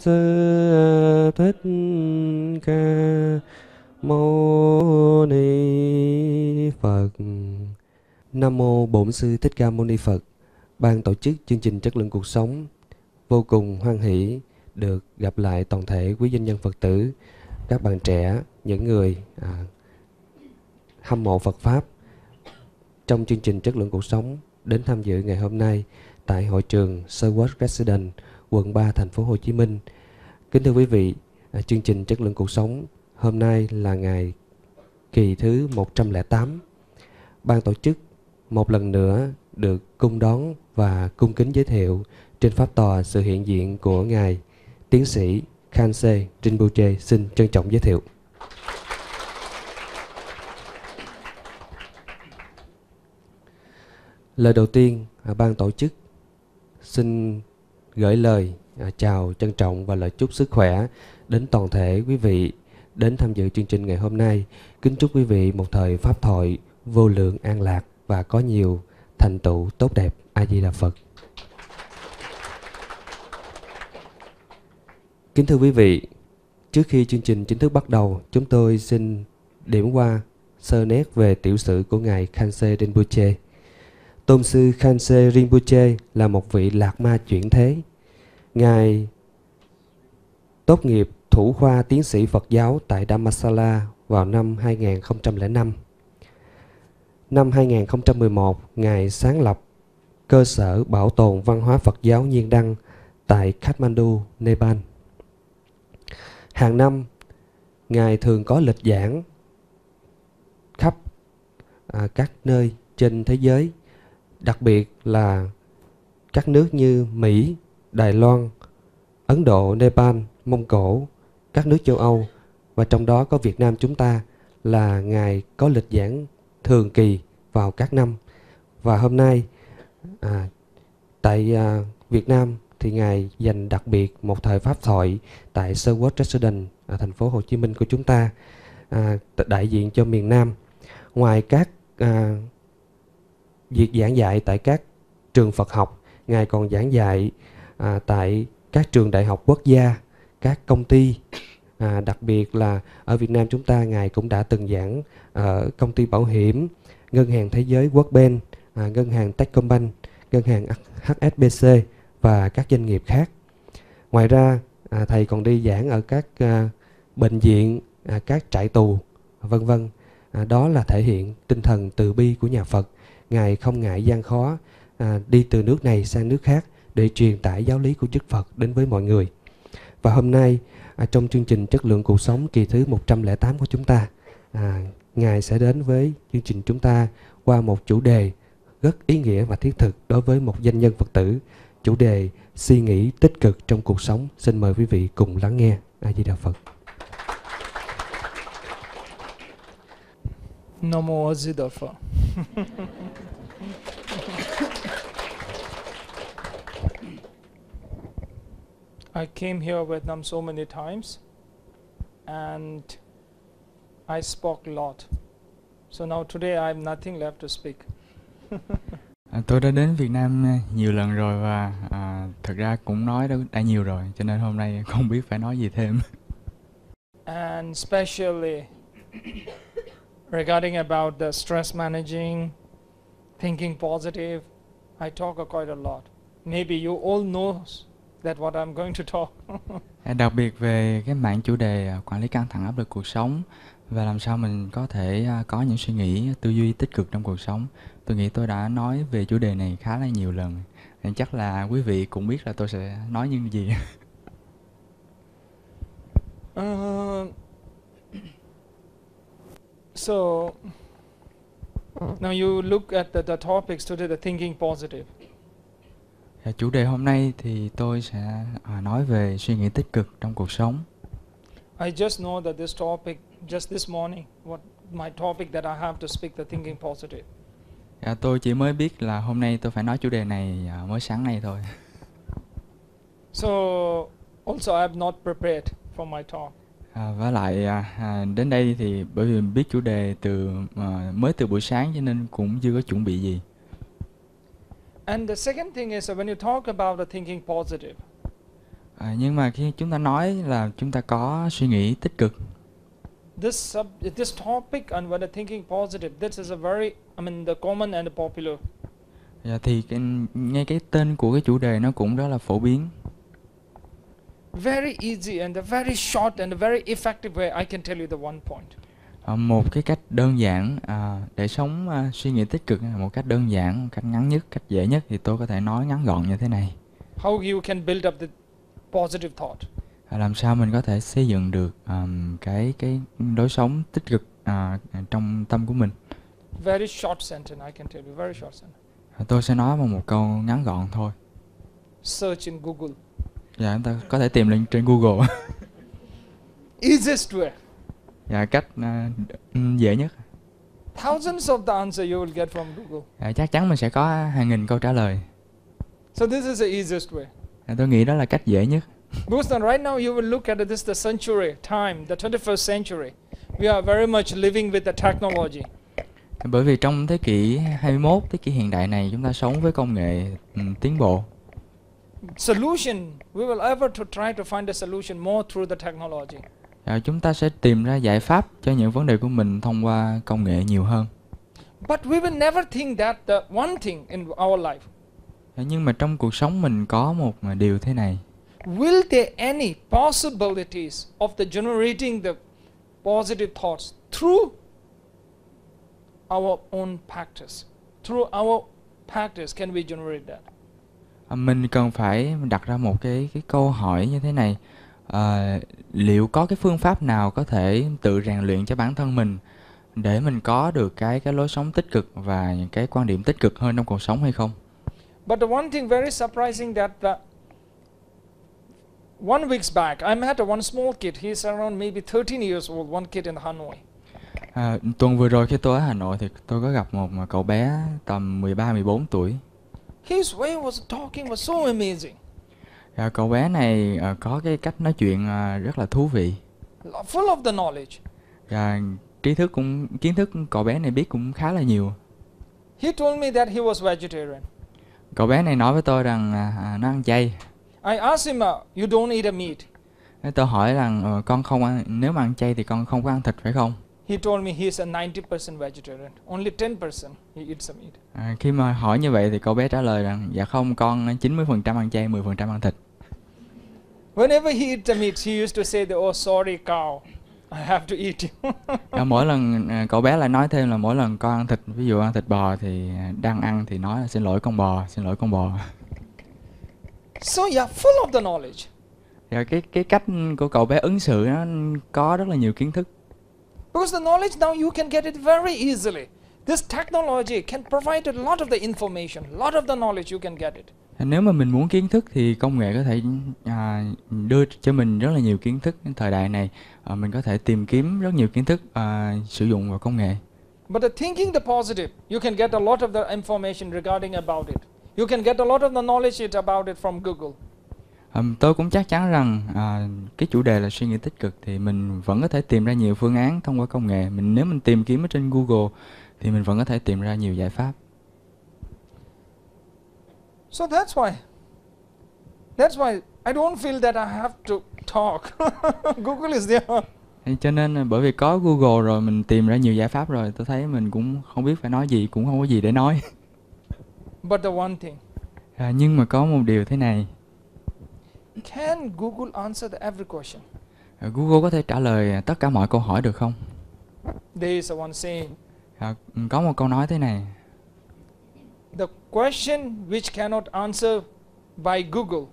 Sư Thích Ca Mâu Ni Phật. Nam mô Bổn Sư Thích Ca Mâu Ni Phật. Ban tổ chức chương trình Chất lượng Cuộc Sống vô cùng hoan hỷ được gặp lại toàn thể quý danh nhân Phật tử, các bạn trẻ, những người hâm mộ Phật Pháp trong chương trình Chất lượng Cuộc Sống đến tham dự ngày hôm nay tại hội trường Sir Walter Residen, quận 3, thành phố Hồ Chí Minh. Kính thưa quý vị, chương trình Chất lượng Cuộc Sống hôm nay là ngày kỳ thứ 108. Ban tổ chức một lần nữa được cung đón và cung kính giới thiệu trên pháp tòa sự hiện diện của Ngài Tiến sĩ Khangser Rinpoche. Xin trân trọng giới thiệu. Lời đầu tiên, ban tổ chức xin gửi lời chào trân trọng và lời chúc sức khỏe đến toàn thể quý vị đến tham dự chương trình ngày hôm nay. Kính chúc quý vị một thời pháp thoại vô lượng an lạc và có nhiều thành tựu tốt đẹp. A Di Đà Phật. Kính thưa quý vị, trước khi chương trình chính thức bắt đầu, chúng tôi xin điểm qua sơ nét về tiểu sử của Ngài Khangser Rinpoche. Tôn sư Khangser Rinpoche là một vị Lạc Ma chuyển thế. Ngài tốt nghiệp thủ khoa tiến sĩ Phật giáo tại Damasala vào năm 2005. Năm 2011, Ngài sáng lập cơ sở bảo tồn văn hóa Phật giáo Nhiên Đăng tại Kathmandu, Nepal. Hàng năm, Ngài thường có lịch giảng khắp các nơi trên thế giới, đặc biệt là các nước như Mỹ, Đài Loan, Ấn Độ, Nepal, Mông Cổ, các nước châu Âu, và trong đó có Việt Nam chúng ta, là Ngài có lịch giảng thường kỳ vào các năm. Và hôm nay tại Việt Nam thì Ngài dành đặc biệt một thời pháp thoại tại Sir Walter Residen, thành phố Hồ Chí Minh của chúng ta, đại diện cho miền Nam. Ngoài các việc giảng dạy tại các trường Phật học, Ngài còn giảng dạy tại các trường đại học quốc gia, các công ty. Đặc biệt là ở Việt Nam chúng ta, Ngài cũng đã từng giảng ở công ty bảo hiểm, Ngân hàng Thế giới World Bank, Ngân hàng Techcombank, Ngân hàng HSBC và các doanh nghiệp khác. Ngoài ra, Thầy còn đi giảng ở các bệnh viện, các trại tù, vân vân. Đó là thể hiện tinh thần từ bi của nhà Phật. Ngài không ngại gian khó, đi từ nước này sang nước khác để truyền tải giáo lý của Đức Phật đến với mọi người. Và hôm nay, trong chương trình Chất lượng Cuộc Sống kỳ thứ 108 của chúng ta, Ngài sẽ đến với chương trình chúng ta qua một chủ đề rất ý nghĩa và thiết thực đối với một danh nhân Phật tử. Chủ đề suy nghĩ tích cực trong cuộc sống. Xin mời quý vị cùng lắng nghe. A Di Đà Phật. Nam mô A Di Đà Phật. I came here Vietnam so many times and I spoke a lot. So now today I have nothing left to speak. Tôi đã đến Việt Nam nhiều lần rồi và thật ra cũng nói đã nhiều rồi, cho nên hôm nay không biết phải nói gì thêm. And especially regarding about the stress managing, thinking positive, I talk quite a lot. Maybe you all know that what I'm going to talk. Đặc biệt về cái mảng chủ đề quản lý căng thẳng áp lực cuộc sống và làm sao mình có thể có những suy nghĩ tư duy tích cực trong cuộc sống. Tôi nghĩ tôi đã nói về chủ đề này khá là nhiều lần, nên chắc là quý vị cũng biết là tôi sẽ nói những gì. So now you look at the topics today, the thinking positive. Chủ đề hôm nay thì tôi sẽ nói về suy nghĩ tích cực trong cuộc sống. I just know that this topic just this morning, what my topic that I have to speak, the thinking positive. Tôi chỉ mới biết là hôm nay tôi phải nói chủ đề này mới sáng nay thôi. So also I have not prepared for my talk. Với lại đến đây thì bởi vì biết chủ đề mới từ buổi sáng cho nên cũng chưa có chuẩn bị gì. And the second thing is when you talk about the thinking positive. Nhưng mà khi chúng ta nói là chúng ta có suy nghĩ tích cực. This topic on whether thinking positive, this is a very, the common and the popular. Thì ngay cái tên của cái chủ đề nó cũng rất là phổ biến. Very easy and a very short and a very effective way I can tell you the one point. Một cái cách đơn giản để sống suy nghĩ tích cực, một cách đơn giản, một cách ngắn nhất, cách dễ nhất thì tôi có thể nói ngắn gọn như thế này. How you can build up the positive thought. Làm sao mình có thể xây dựng được cái lối sống tích cực trong tâm của mình? Very short sentence I can tell you, very short sentence. Tôi sẽ nói một câu ngắn gọn thôi. Search in Google. Dạ, chúng ta có thể tìm lên trên Google. Easiest way. Dạ, cách dễ nhất. Thousands of the answer you will get from Google. Dạ, chắc chắn mình sẽ có hàng nghìn câu trả lời. So this is the easiest way. Dạ, tôi nghĩ đó là cách dễ nhất. Because right now you will look at this the century time, the 21st century. We are very much living with the technology. Bởi vì trong thế kỷ 21, thế kỷ hiện đại này, chúng ta sống với công nghệ tiến bộ. Solution, we will ever to try to find a solution more through the technology. Chúng ta sẽ tìm ra giải pháp cho những vấn đề của mình thông qua công nghệ nhiều hơn. But we will never think that the one thing in our life. Nhưng mà trong cuộc sống mình có một điều thế này. Will there any possibilities of the generating the positive thoughts through our own practice? Through our practice can we generate that? Mình cần phải đặt ra một cái câu hỏi như thế này. Liệu có cái phương pháp nào có thể tự rèn luyện cho bản thân mình để mình có được cái lối sống tích cực và những cái quan điểm tích cực hơn trong cuộc sống hay không? But the one thing very surprising that one weeks back I met one small kid. He's around maybe 13 years old. One kid in Hanoi. Tuần vừa rồi khi tôi ở Hà Nội thì tôi có gặp một cậu bé tầm 13-14 tuổi. His way was talking was so amazing. Cậu bé này có cái cách nói chuyện rất là thú vị. Full of the knowledge. Kiến thức cậu bé này biết cũng khá là nhiều. He told me that he was vegetarian. Cậu bé này nói với tôi rằng nó ăn chay. I asked him, you don't eat a meat. Tôi hỏi rằng con không ăn, nếu mà ăn chay thì con không có ăn thịt phải không? He told me he is a 90% vegetarian. Only 10% he eats meat. Khi mà hỏi như vậy thì cậu bé trả lời rằng dạ không, con 90% ăn chay, 10% ăn thịt. Whenever he eats meat, he used to say, "Oh, sorry cow, I have to eat you." Mỗi lần cậu bé lại nói thêm là mỗi lần con ăn thịt, ví dụ ăn thịt bò thì đang ăn thì nói là xin lỗi con bò, xin lỗi con bò. So yeah, full of the knowledge. Cái cách của cậu bé ứng xử nó có rất là nhiều kiến thức. Because the knowledge now you can get it very easily. This technology can provide a lot of the information, a lot of the knowledge you can get it. Nếu mà mình muốn kiến thức thì công nghệ có thể đưa cho mình rất là nhiều kiến thức. Thời đại này mình có thể tìm kiếm rất nhiều kiến thức sử dụng vào công nghệ. But the thinking the positive, you can get a lot of the information regarding about it. You can get a lot of the knowledge about it from Google. Tôi cũng chắc chắn rằng cái chủ đề là suy nghĩ tích cực thì mình vẫn có thể tìm ra nhiều phương án thông qua công nghệ. Nếu mình tìm kiếm ở trên Google thì mình vẫn có thể tìm ra nhiều giải pháp. So that's why I don't feel that I have to talk. Google is there. Cho nên bởi vì có Google rồi, mình tìm ra nhiều giải pháp rồi, tôi thấy mình cũng không biết phải nói gì, cũng không có gì để nói. But the one thing. Nhưng mà có một điều thế này. Can Google answer every question? Google có thể trả lời tất cả mọi câu hỏi được không? There is one saying. Có một câu nói thế này. The question which cannot answer by Google.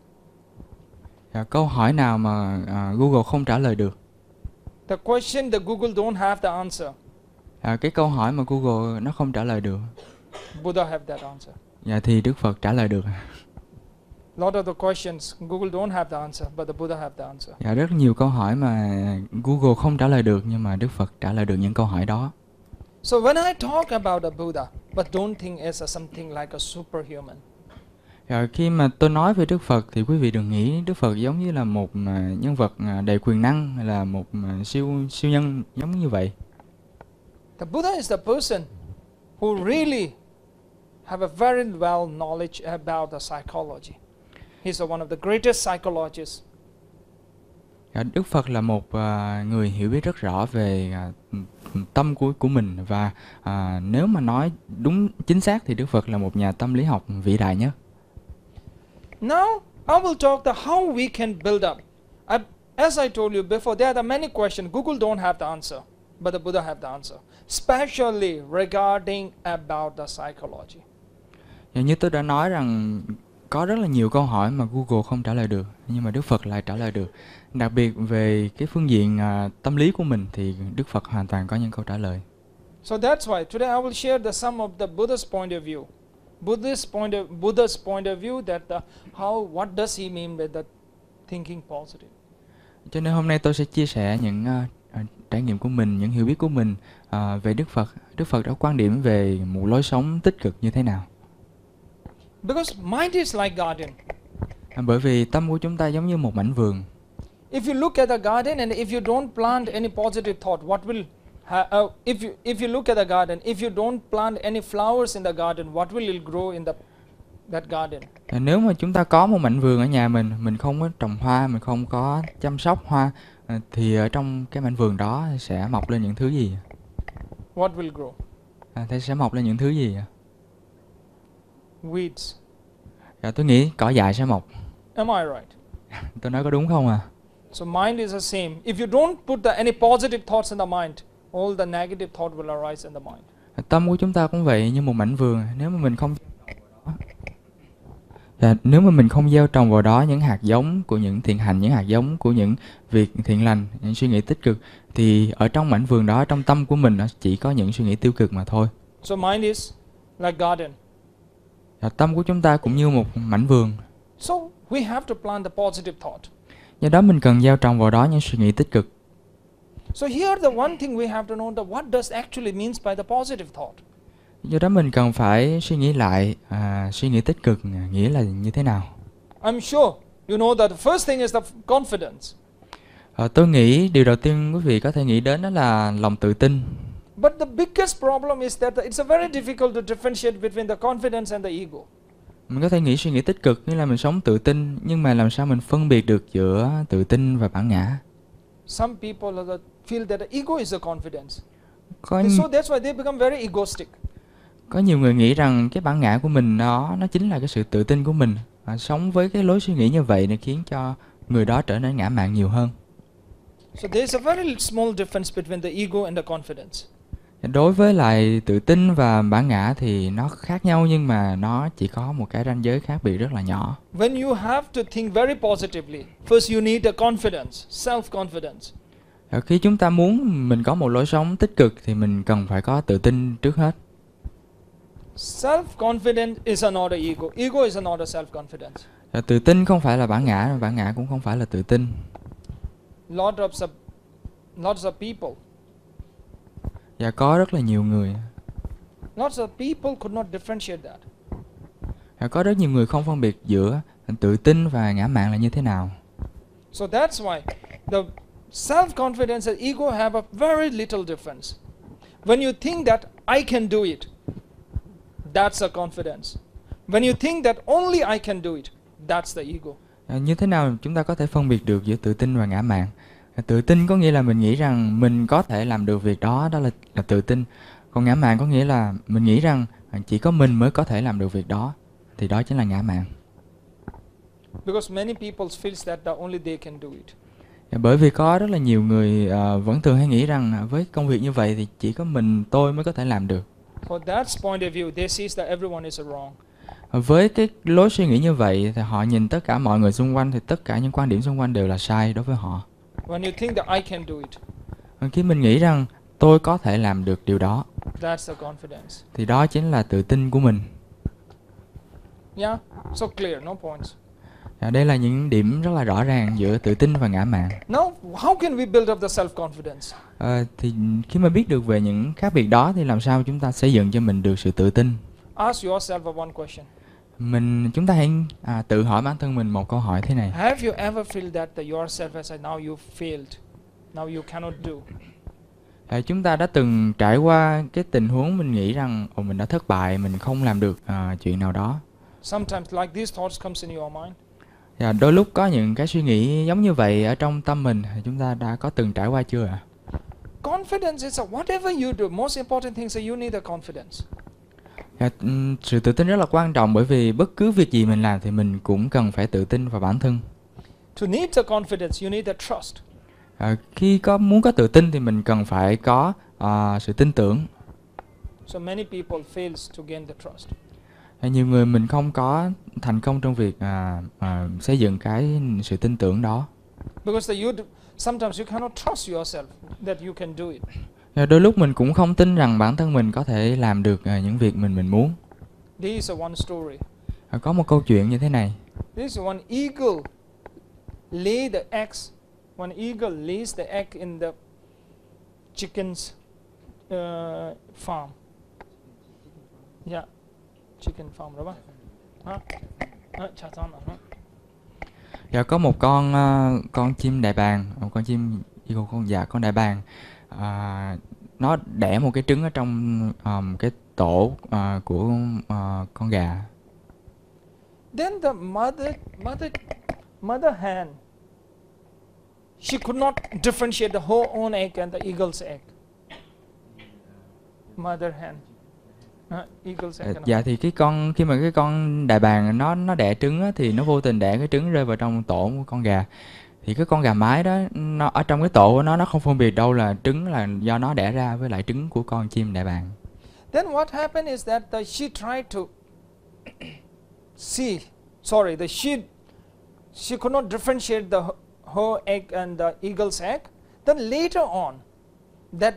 Câu hỏi nào mà Google không trả lời được? The question that Google don't have the answer. Cái câu hỏi mà Google nó không trả lời được. Buddha have that answer. Dạ thì Đức Phật trả lời được. Lot of the questions Google don't have the answer, but the Buddha have the answer. Dạ, rất nhiều câu hỏi mà Google không trả lời được nhưng mà Đức Phật trả lời được những câu hỏi đó. So when I talk about the Buddha, but don't think as something like a superhuman. Dạ, khi mà tôi nói về Đức Phật thì quý vị đừng nghĩ Đức Phật giống như là một nhân vật đầy quyền năng hay là một siêu nhân giống như vậy. The Buddha is the person who really have a very well knowledge about the psychology. He's one of the greatest psychologists Đức Phật là một người hiểu biết rất rõ về tâm của mình, và nếu mà nói đúng chính xác thì Đức Phật là một nhà tâm lý học vĩ đại nhất. Now I will talk about how we can build up. As I told you before, there are many questions. Google don't have the answer, but the Buddha have the answer, especially regarding about the psychology. Như tôi đã nói rằng có rất là nhiều câu hỏi mà Google không trả lời được, nhưng mà Đức Phật lại trả lời được. Đặc biệt về cái phương diện tâm lý của mình thì Đức Phật hoàn toàn có những câu trả lời. So that's why today I will share some of the Buddha's point of view. Buddha's point of view that what does he mean by the thinking positive. Cho nên hôm nay tôi sẽ chia sẻ những trải nghiệm của mình, những hiểu biết của mình về Đức Phật. Đức Phật đã quan điểm về một lối sống tích cực như thế nào. Because mind is like garden. Bởi vì tâm của chúng ta giống như một mảnh vườn. If you look at the garden and if you don't plant any positive thought, what will if you look at the garden, if you don't plant any flowers in the garden, what will it grow in that garden? Nếu mà chúng ta có một mảnh vườn ở nhà mình không có trồng hoa, mình không có chăm sóc hoa, thì ở trong cái mảnh vườn đó sẽ mọc lên những thứ gì? What will grow? Thì sẽ mọc lên những thứ gì? Weeds. Dạ, tôi nghĩ cỏ dại sẽ mọc. Am I right? Tôi nói có đúng không à? So mind is the same. If you don't put any positive thoughts in the mind, all the negative thought will arise in the mind. Tâm của chúng ta cũng vậy, như một mảnh vườn. Nếu mà mình không gieo trồng vào đó những hạt giống của những thiện hành, những hạt giống của những việc thiện lành, những suy nghĩ tích cực, thì ở trong mảnh vườn đó, trong tâm của mình, nó chỉ có những suy nghĩ tiêu cực mà thôi. So mind is like garden. Tâm của chúng ta cũng như một mảnh vườn. So we have to plant the positive thought. Do đó mình cần gieo trồng vào đó những suy nghĩ tích cực. So here the one thing we have to know that what does actually means by the positive thought. Do đó mình cần phải suy nghĩ lại suy nghĩ tích cực nghĩa là như thế nào. I'm sure you know that the first thing is the confidence. Tôi nghĩ điều đầu tiên quý vị có thể nghĩ đến đó là lòng tự tin. But the biggest problem is that it's very difficult to differentiate between the confidence and the ego. Mình có thể nghĩ suy nghĩ tích cực nghĩa là mình sống tự tin, nhưng mà làm sao mình phân biệt được giữa tự tin và bản ngã? Some people feel that the ego is the confidence. So that's why they become very egoistic. Có nhiều người nghĩ rằng cái bản ngã của mình nó chính là cái sự tự tin của mình. Sống với cái lối suy nghĩ như vậy để khiến cho người đó trở nên ngã mạn nhiều hơn. So there is a very small difference between the ego and the confidence. Đối với lại tự tin và bản ngã thì nó khác nhau, nhưng mà nó chỉ có một cái ranh giới khác biệt rất là nhỏ. When you have to think very positively, first you need a confidence, self-confidence. Khi chúng ta muốn mình có một lối sống tích cực thì mình cần phải có tự tin trước hết. Self-confidence is not ego. Ego is not self-confidence. Tự tin không phải là bản ngã, bản ngã cũng không phải là tự tin. Lots of people. Dạ, có rất là nhiều người. Lots of people could not differentiate that. Dạ, có rất nhiều người không phân biệt giữa tự tin và ngã mạn là như thế nào. So that's why the self-confidence and ego have a very little difference. When you think that I can do it, that's a confidence. When you think that only I can do it, that's the ego. Dạ, như thế nào chúng ta có thể phân biệt được giữa tự tin và ngã mạn? Tự tin có nghĩa là mình nghĩ rằng mình có thể làm được việc đó, đó là tự tin. Còn ngã mạn có nghĩa là mình nghĩ rằng chỉ có mình mới có thể làm được việc đó, thì đó chính là ngã mạn. Because many people feel that only they can do it. Bởi vì có rất là nhiều người vẫn thường hay nghĩ rằng với công việc như vậy thì chỉ có tôi mới có thể làm được. For that point of view, they see that everyone is wrong. Với cái lối suy nghĩ như vậy thì họ nhìn tất cả mọi người xung quanh, thì tất cả những quan điểm xung quanh đều là sai đối với họ. When you think that I can do it, khi mình nghĩ rằng tôi có thể làm được điều đó, that's the confidence. Thì đó chính là tự tin của mình. Yeah, so clear, no points. Đây là những điểm rất là rõ ràng giữa tự tin và ngã mạn. Now, how can we build up the self-confidence? Thì khi mà biết được về những khác biệt đó thì làm sao chúng ta xây dựng cho mình được sự tự tin? Ask yourself one question. Chúng ta hãy tự hỏi bản thân mình một câu hỏi thế này. Have you ever feel that yourself as now you failed, now you cannot do? Chúng ta đã từng trải qua cái tình huống mình nghĩ rằng mình đã thất bại, mình không làm được chuyện nào đó. Sometimes like these thoughts comes in your mind. Dạ, đôi lúc có những cái suy nghĩ giống như vậy ở trong tâm mình, chúng ta đã có từng trải qua chưa ạ? Confidence is a whatever you do, most important thing is you need a confidence. Dạ, sự tự tin rất là quan trọng, bởi vì bất cứ việc gì mình làm thì mình cũng cần phải tự tin vào bản thân. To need the confidence, you need the trust. Khi muốn có tự tin thì mình cần phải có sự tin tưởng. So many people fails to gain the trust. Nhiều người mình không có thành công trong việc xây dựng cái sự tin tưởng đó. Because you sometimes you cannot trust yourself that you can do it. Đôi lúc mình cũng không tin rằng bản thân mình có thể làm được những việc mình muốn. This is one story. Có một câu chuyện như thế này. This one eagle laid the eggs. One eagle lays the egg in the chicken's farm. Yeah. Chicken farm đúng không? Dạ, có một con chim đại bàng, một con chim con đại bàng, nó đẻ một cái trứng ở trong cái tổ của con gà. Then the mother hen, she could not differentiate the her own egg and the eagle's egg. Mother hen. Dạ, thì khi mà cái con đại bàng nó đẻ trứng á, thì nó vô tình đẻ cái trứng rơi vào trong tổ của con gà. Thì cái con gà mái đó, nó ở trong cái tổ của nó không phân biệt đâu là trứng là do nó đẻ ra với lại trứng của con chim đại bàng. Then what happened is that she tried to see, sorry, she could not differentiate the her egg and the eagle's egg. Then later on, that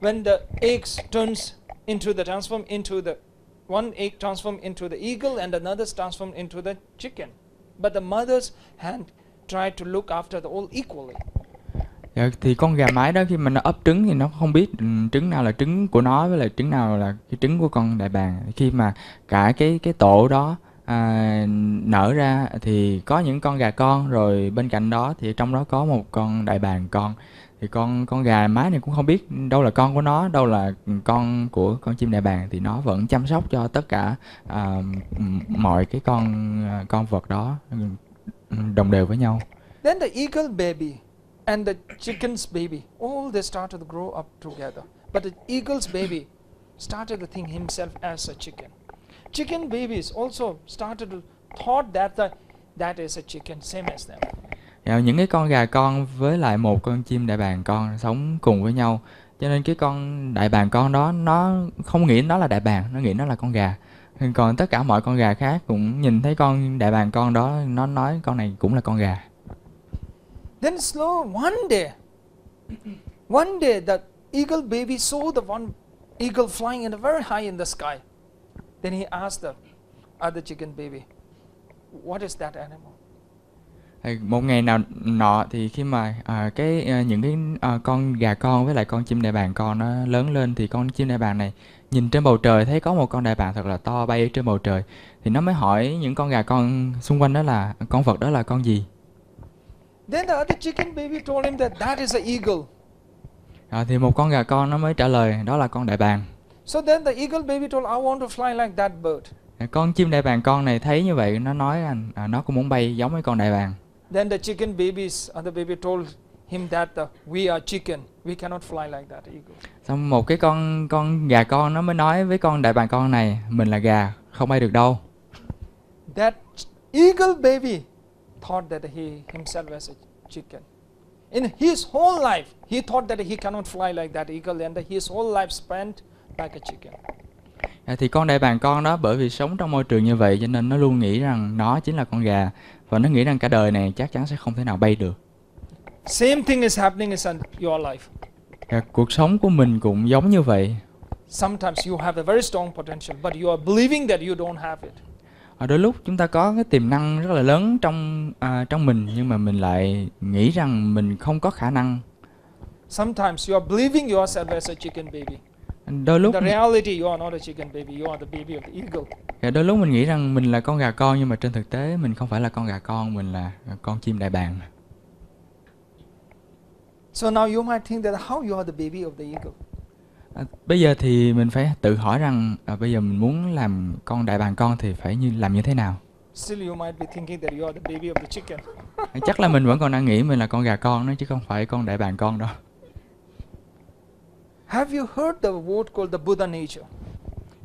when the eggs turns into the transform into the one egg transform into the eagle and another transform into the chicken, but the mother's hand tried to look after the all equally. Thì con gà mái đó khi mà nó ấp trứng thì nó không biết trứng nào là trứng của nó với lại trứng nào là cái trứng của con đại bàng. Khi mà cả cái tổ đó nở ra thì có những con gà con, rồi bên cạnh đó thì trong đó có một con đại bàng con. Thì con gà mái này cũng không biết đâu là con của nó, đâu là con của con chim đại bàng, thì nó vẫn chăm sóc cho tất cả mọi cái con vật đó đồng đều với nhau. Then the eagle baby and the chicken's baby, all they started to grow up together. But the eagle's baby started to think himself as a chicken. Chicken babies also started to thought that that is a chicken same as them. Những cái con gà con với lại một con chim đại bàng con sống cùng với nhau, cho nên cái con đại bàng con đó nó không nghĩ nó là đại bàng, nó nghĩ nó là con gà. Còn tất cả mọi con gà khác cũng nhìn thấy con đại bàng con đó, nó nói con này cũng là con gà. Then slow one day the eagle baby saw the one eagle flying in a very high in the sky. Then he asked the other chicken baby, what is that animal? Một ngày nào nọ thì khi mà những con gà con với lại con chim đại bàng con nó lớn lên, thì con chim đại bàng này nhìn trên bầu trời thấy có một con đại bàng thật là to bay trên bầu trời, thì nó mới hỏi những con gà con xung quanh đó là con vật đó là con gì. Then the other chicken baby told him that that is an eagle. Thì một con gà con nó mới trả lời đó là con đại bàng. So then the eagle baby told, I want to fly like that bird. Con chim đại bàng con này thấy như vậy, nó nói rằng nó cũng muốn bay giống với con đại bàng. Then the chicken babies, the baby told him that we are chicken, we cannot fly like that eagle. Xong một cái con gà con nó mới nói với con đại bàng con này, mình là gà, không bay được đâu. That eagle baby thought that he himself was a chicken. In his whole life, he thought that he cannot fly like that eagle, and his whole life spent like a chicken. Thì con đại bàng con đó bởi vì sống trong môi trường như vậy cho nên nó luôn nghĩ rằng nó chính là con gà, và nó nghĩ rằng cả đời này chắc chắn sẽ không thể nào bay được. Same thing is happening in your life. Cuộc sống của mình cũng giống như vậy. Sometimes you have a very strong potential but you are believing that you don't have it. Đôi lúc chúng ta có cái tiềm năng rất là lớn trong mình, nhưng mà mình lại nghĩ rằng mình không có khả năng. Sometimes you are believing yourself as a chicken baby. Đôi lúc mình nghĩ rằng mình là con gà con, nhưng mà trên thực tế mình không phải là con gà con, mình là con chim đại bàng. So now you might think that how you are the baby of the eagle. Bây giờ thì mình phải tự hỏi rằng bây giờ mình muốn làm con đại bàng con thì phải làm như thế nào? Still you might be thinking that you are the baby of the chicken. Chắc là mình vẫn còn đang nghĩ mình là con gà con đó chứ không phải con đại bàng con đâu. Have you heard the word called the Buddha nature?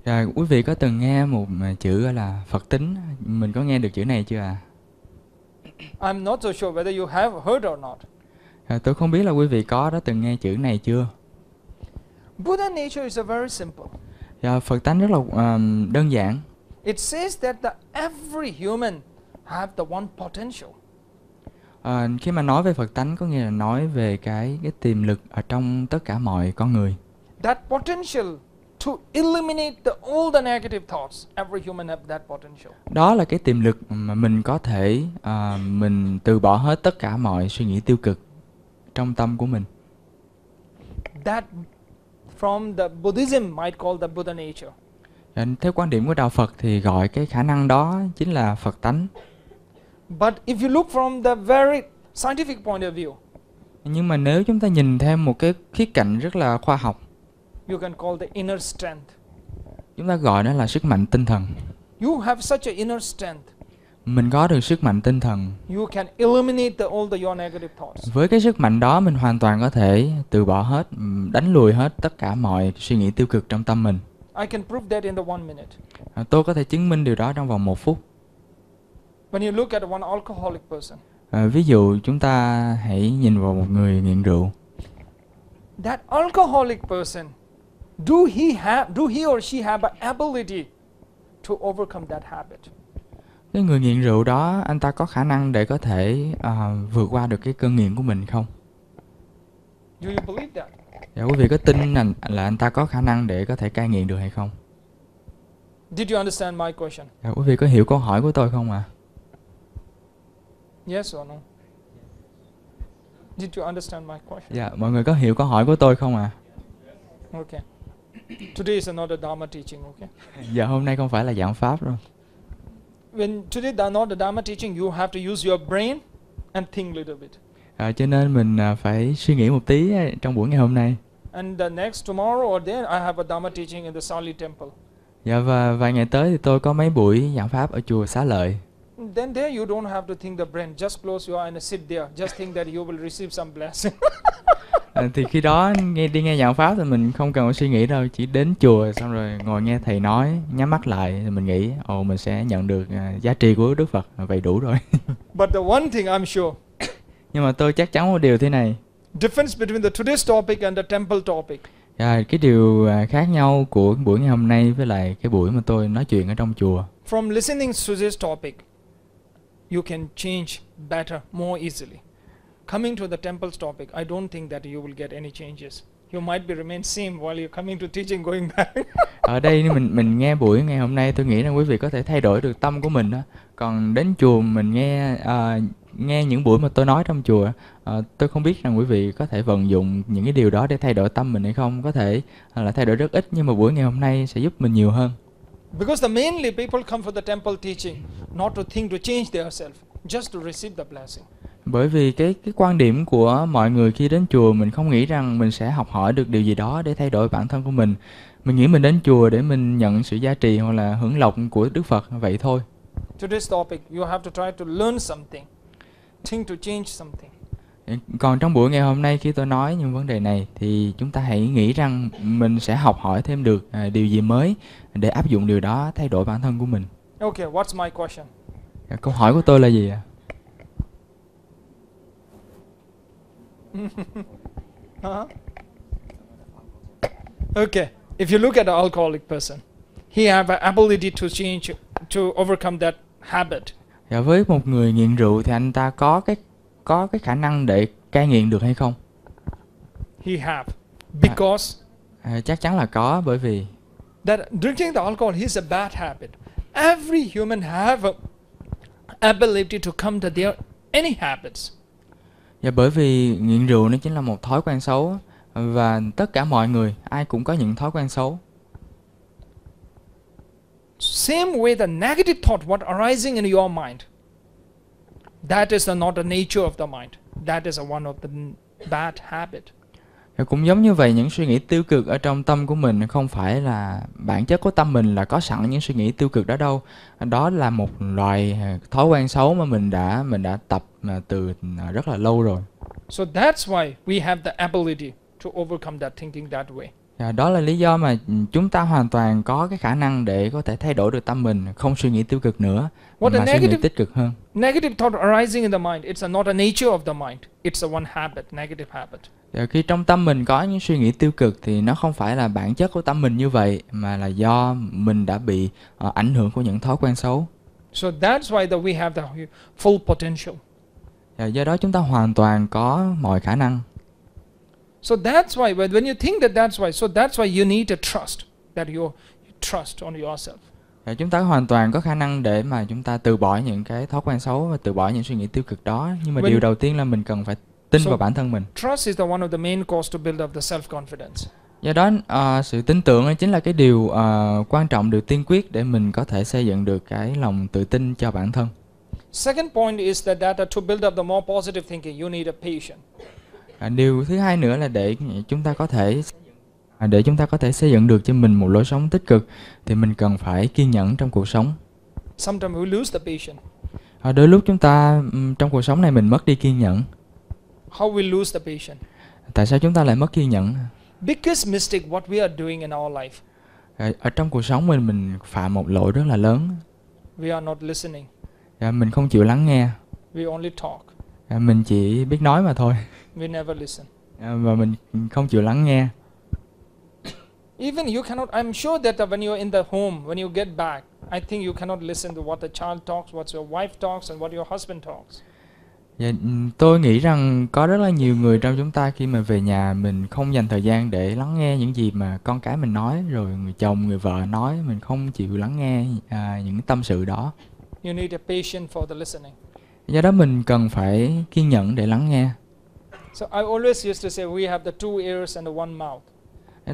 Rồi, quý vị có từng nghe một chữ gọi là Phật tính, mình có nghe được chữ này chưa à? I'm not so sure whether you have heard or not. À, tôi không biết là quý vị có đã từng nghe chữ này chưa. Buddha nature is a very simple. Dạ, Phật tánh rất là đơn giản. It says that every human have the one potential. À, khi mà nói về Phật tánh có nghĩa là nói về cái tiềm lực ở trong tất cả mọi con người. That potential to eliminate all the negative thoughts. Every human have that potential. Đó là cái tiềm lực mà mình có thể mình từ bỏ hết tất cả mọi suy nghĩ tiêu cực trong tâm của mình. That from the Buddhism might call the Buddha nature. Theo quan điểm của đạo Phật thì gọi cái khả năng đó chính là Phật tánh. But if you look from the very scientific point of view. Nhưng mà nếu chúng ta nhìn theo một cái khía cạnh rất là khoa học. You can call the inner strength. Chúng ta gọi nó là sức mạnh tinh thần. You have such an inner strength. Mình có được sức mạnh tinh thần. You can eliminate all your negative thoughts. Với cái sức mạnh đó mình hoàn toàn có thể từ bỏ hết, đánh lùi hết tất cả mọi suy nghĩ tiêu cực trong tâm mình. I can prove that in the 1 minute. Tôi có thể chứng minh điều đó trong vòng 1 phút. When you look at one alcoholic person. Ví dụ chúng ta hãy nhìn vào một người nghiện rượu. That alcoholic person, do he or she have an ability to overcome that habit? Cái người nghiện rượu đó, anh ta có khả năng để có thể vượt qua được cái cơn nghiện của mình không? Do you believe that? Dạ, quý vị có tin là anh ta có khả năng để có thể cai nghiện được hay không? Did you understand my question? Dạ, quý vị có hiểu câu hỏi của tôi không ạ? Yes or no? Did you understand my question? Dạ, mọi người có hiểu câu hỏi của tôi không ạ? Okay. Today is not a Dharma teaching, okay? Dạ, hôm nay không phải là giảng pháp đâu. When today is not a Dharma teaching, you have to use your brain and think a little bit. Cho nên mình phải suy nghĩ một tí trong buổi ngày hôm nay. And the next tomorrow or then I have a Dharma teaching in the Xá Lợi Temple. Dạ, và vài ngày tới thì tôi có mấy buổi giảng pháp ở chùa Xá Lợi. Then there you don't have to think the brain, just close your eyes and sit there, just think that you will receive some blessing. Thì khi đó đi nghe giảng pháp thì mình không cần phải suy nghĩ đâu, chỉ đến chùa xong rồi ngồi nghe thầy nói, nhắm mắt lại thì mình nghĩ ồ mình sẽ nhận được giá trị của Đức Phật, vậy đủ rồi. But the one thing I'm sure. Nhưng mà tôi chắc chắn một điều thế này. Difference between the today's topic and the temple topic. Cái điều khác nhau của buổi ngày hôm nay với lại cái buổi mà tôi nói chuyện ở trong chùa. From listening to this topic, you can change better, more easily. Coming to the temple's topic, I don't think that you will get any changes. You might be remain same while you coming to teaching going back. Ở đây mình nghe buổi ngày hôm nay tôi nghĩ rằng quý vị có thể thay đổi được tâm của mình đó. Còn đến chùa mình nghe những buổi mà tôi nói trong chùa, tôi không biết rằng quý vị có thể vận dụng những cái điều đó để thay đổi tâm mình hay không. Có thể là thay đổi rất ít nhưng mà buổi ngày hôm nay sẽ giúp mình nhiều hơn. Because the mainly people come for the temple teaching not to think to change themselves, just to receive the blessing. Bởi vì cái quan điểm của mọi người khi đến chùa, mình không nghĩ rằng mình sẽ học hỏi được điều gì đó để thay đổi bản thân của mình. Mình nghĩ mình đến chùa để mình nhận sự giá trị hoặc là hưởng lộc của Đức Phật vậy thôi. Today's topic, you have to try to learn something, think to change something. Còn trong buổi ngày hôm nay khi tôi nói những vấn đề này thì chúng ta hãy nghĩ rằng mình sẽ học hỏi thêm được điều gì mới để áp dụng điều đó thay đổi bản thân của mình. Okay, what's my question? Câu hỏi của tôi là gì ạ? Okay, if you look at an alcoholic person, he have an ability to change, to overcome that habit. Dạ, với một người nghiện rượu thì anh ta có cái khả năng để cai nghiện được hay không? He have, because chắc chắn là có, bởi vì that drinking the alcohol is a bad habit. Every human have an ability to come to their any habits. Dạ, bởi vì nghiện rượu nó chính là một thói quen xấu và tất cả mọi người ai cũng có những thói quen xấu. Same way the negative thought what arising in your mind, that is not the nature of the mind, that is one of the bad habit. Cũng giống như vậy, những suy nghĩ tiêu cực ở trong tâm của mình không phải là bản chất của tâm mình là có sẵn những suy nghĩ tiêu cực đó đâu. Đó là một loại thói quen xấu mà mình đã tập từ rất là lâu rồi. So that's why we have the ability to overcome that thinking that way. Đó là lý do mà chúng ta hoàn toàn có cái khả năng để có thể thay đổi được tâm mình, không suy nghĩ tiêu cực nữa, mà suy nghĩ tích cực hơn. Negative thought arising in the mind, it's not a nature of the mind, it's a one habit, negative habit. Khi trong tâm mình có những suy nghĩ tiêu cực thì nó không phải là bản chất của tâm mình như vậy, mà là do mình đã bị ảnh hưởng của những thói quen xấu. So that's why that we have the full potential. Do đó chúng ta hoàn toàn có mọi khả năng. So that's why when you think that that's why, so that's why you need a trust that you trust on yourself. Chúng ta hoàn toàn có khả năng để mà chúng ta từ bỏ những cái thói quen xấu và từ bỏ những suy nghĩ tiêu cực đó, nhưng mà điều đầu tiên là mình cần phải tin vào bản thân mình. Trust is the one of the main cause to build up the self confidence. Do đó sự tin tưởng chính là cái điều quan trọng, điều tiên quyết để mình có thể xây dựng được cái lòng tự tin cho bản thân. Second point is that to build up the more positive thinking, you need a patient. Điều thứ hai nữa là để chúng ta có thể xây dựng được cho mình một lối sống tích cực thì mình cần phải kiên nhẫn trong cuộc sống. Sometimes we lose the patience. Đôi lúc chúng ta trong cuộc sống này mình mất đi kiên nhẫn. How we lose the patience? Tại sao chúng ta lại mất kiên nhẫn? Biggest mistake what we are doing in our life. Ở trong cuộc sống mình phạm một lỗi rất là lớn. We are not listening. Mình không chịu lắng nghe. We only talk. Mình chỉ biết nói mà thôi. We never listen. Và mình không chịu lắng nghe. Even you cannot, I'm sure that when you're in the home, when you get back, I think you cannot listen to what the child talks, what your wife talks and what your husband talks. Tôi nghĩ rằng có rất là nhiều người trong chúng ta khi mà về nhà mình không dành thời gian để lắng nghe những gì mà con cái mình nói, rồi người chồng, người vợ nói, mình không chịu lắng nghe những tâm sự đó. You need a patience for the listening. Do đó mình cần phải kiên nhẫn để lắng nghe. So I always used to say we have the two ears and the one mouth.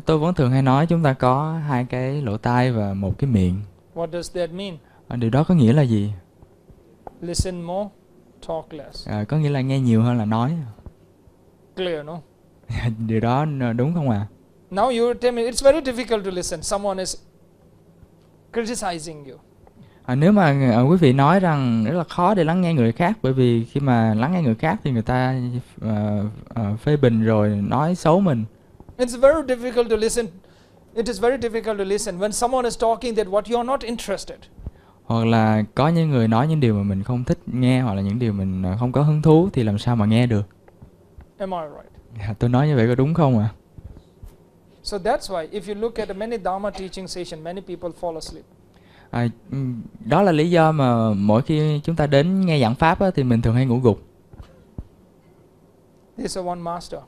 Tôi vẫn thường hay nói chúng ta có hai cái lỗ tai và một cái miệng. What does that mean? Điều đó có nghĩa là gì? Listen more, talk less. Có nghĩa là nghe nhiều hơn là nói. Clear, no? Điều đó đúng không ạ? Now you tell me it's very difficult to listen. Someone is criticizing you. Nếu mà quý vị nói rằng rất là khó để lắng nghe người khác, bởi vì khi mà lắng nghe người khác thì người ta phê bình rồi nói xấu mình. It's very difficult to listen. It is very difficult to listen when someone is talking that what you are not interested. Hoặc là có những người nói những điều mà mình không thích nghe, hoặc là những điều mình không có hứng thú thì làm sao mà nghe được? Am I right? Tôi nói như vậy có đúng không ạ? So that's why if you look at many Dharma teaching session, many people fall asleep. Đó là lý do mà mỗi khi chúng ta đến nghe giảng pháp á, thì mình thường hay ngủ gục. One master.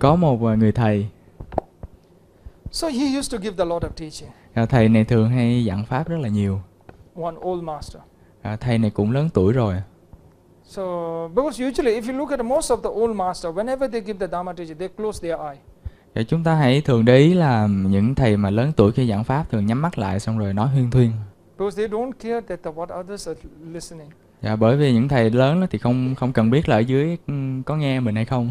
Có một người thầy. So he used to give the lot of teaching. Thầy này thường hay giảng pháp rất là nhiều. One old master. Thầy này cũng lớn tuổi rồi. So because usually if you look at most of the old master, whenever they give the Dharma teaching, they close their eye. Chúng ta hãy thường để ý là những thầy mà lớn tuổi khi giảng pháp thường nhắm mắt lại xong rồi nói huyên thuyên. Bởi vì những thầy lớn thì không cần biết là ở dưới có nghe mình hay không.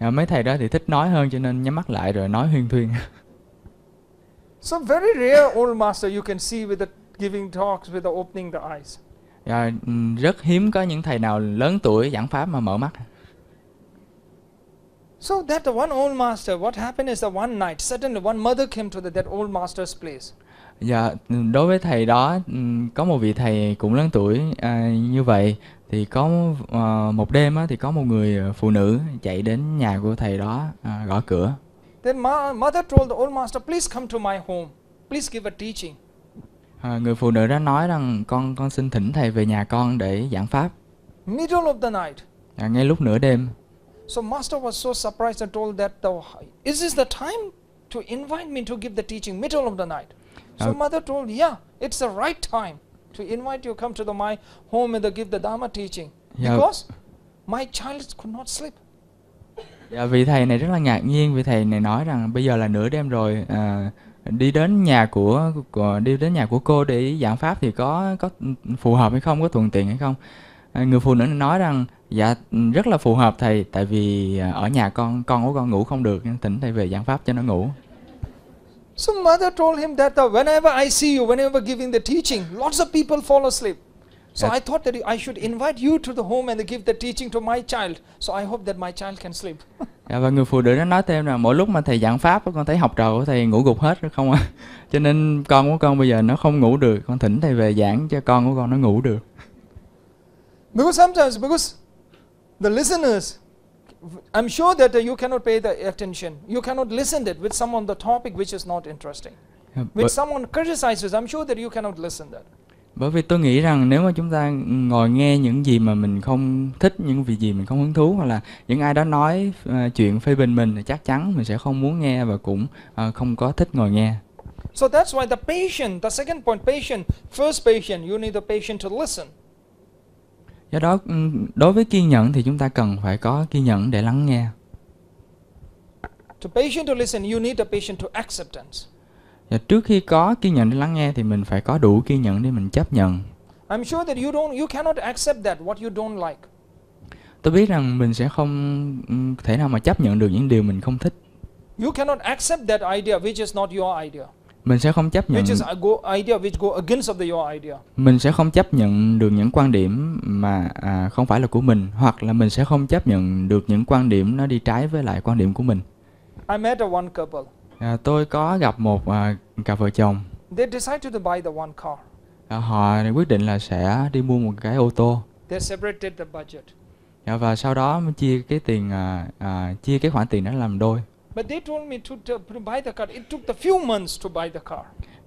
Mấy thầy đó thì thích nói hơn cho nên nhắm mắt lại rồi nói huyên thuyên. So very rare old master you can see with the giving talks with the opening the eyes. Rất hiếm có những thầy nào lớn tuổi giảng pháp mà mở mắt. So that the one old master, what happened is that one night suddenly one mother came to that old master's place. Dạ, đối với thầy đó có một vị thầy cũng lớn tuổi như vậy thì có một đêm thì có một người phụ nữ chạy đến nhà của thầy đó gõ cửa. Then mother told the old master, please come to my home, please give a teaching. Người phụ nữ đó nói rằng con xin thỉnh thầy về nhà con để giảng pháp. Middle of the night. Ngay lúc nửa đêm. So master was so surprised and told that is this the time to invite me to give the teaching middle of the night? So mother told, yeah, it's the right time to invite you come to my home and give the Dharma teaching because my child could not sleep. Vị thầy này rất là ngạc nhiên, vị thầy này nói rằng bây giờ là nửa đêm rồi, đi đến nhà của cô để giảng pháp thì có phù hợp hay không, có thuận tiện hay không? người phụ nữ nói rằng dạ rất là phù hợp thầy, tại vì ở nhà con của con ngủ không được, nên thỉnh thầy về giảng pháp cho nó ngủ. So mother told him that whenever I see you, whenever giving the teaching, lots of people fall asleep. So I thought that I should invite you to the home and give the teaching to my child. So I hope that my child can sleep. Và người phụ nữ đó nói thêm là mỗi lúc mà thầy giảng pháp, con thấy học trò của thầy ngủ gục hết rồi không ạ. Cho nên con của con bây giờ nó không ngủ được, con thỉnh thầy về giảng cho con của con nó ngủ được. Because sometimes, because the listeners, I'm sure that you cannot pay the attention. You cannot listen it with someone the topic which is not interesting. With someone criticizes, I'm sure that you cannot listen that. Bởi vì tôi nghĩ rằng nếu mà chúng ta ngồi nghe những gì mà mình không thích, những việc gì mình không hứng thú, hoặc là những ai đó nói chuyện phê bình mình thì chắc chắn mình sẽ không muốn nghe và cũng không có thích ngồi nghe. So that's why the patient, the second point, patient, first patient, you need the patient to listen. Do đó, đối với kiên nhẫn thì chúng ta cần phải có kiên nhẫn để lắng nghe. To patient to listen, you need a patient to acceptance. Và trước khi có kiên nhẫn để lắng nghe thì mình phải có đủ kiên nhẫn để mình chấp nhận. I'm sure that you cannot accept that what you don't like. Tôi biết rằng mình sẽ không thể nào mà chấp nhận được những điều mình không thích. You cannot accept that idea which is not your idea. Mình sẽ không chấp nhận. Which is idea which go against of your idea. Mình sẽ không chấp nhận được những quan điểm mà không phải là của mình, hoặc là mình sẽ không chấp nhận được những quan điểm nó đi trái với lại quan điểm của mình. I met one couple. Tôi có gặp một cặp vợ chồng. They decided to buy the one car. Họ quyết định là sẽ đi mua một cái ô tô. They separated the budget. Và sau đó chia cái tiền, chia cái khoản tiền đó làm đôi. But they told me to buy the car. It took a few months to buy the car.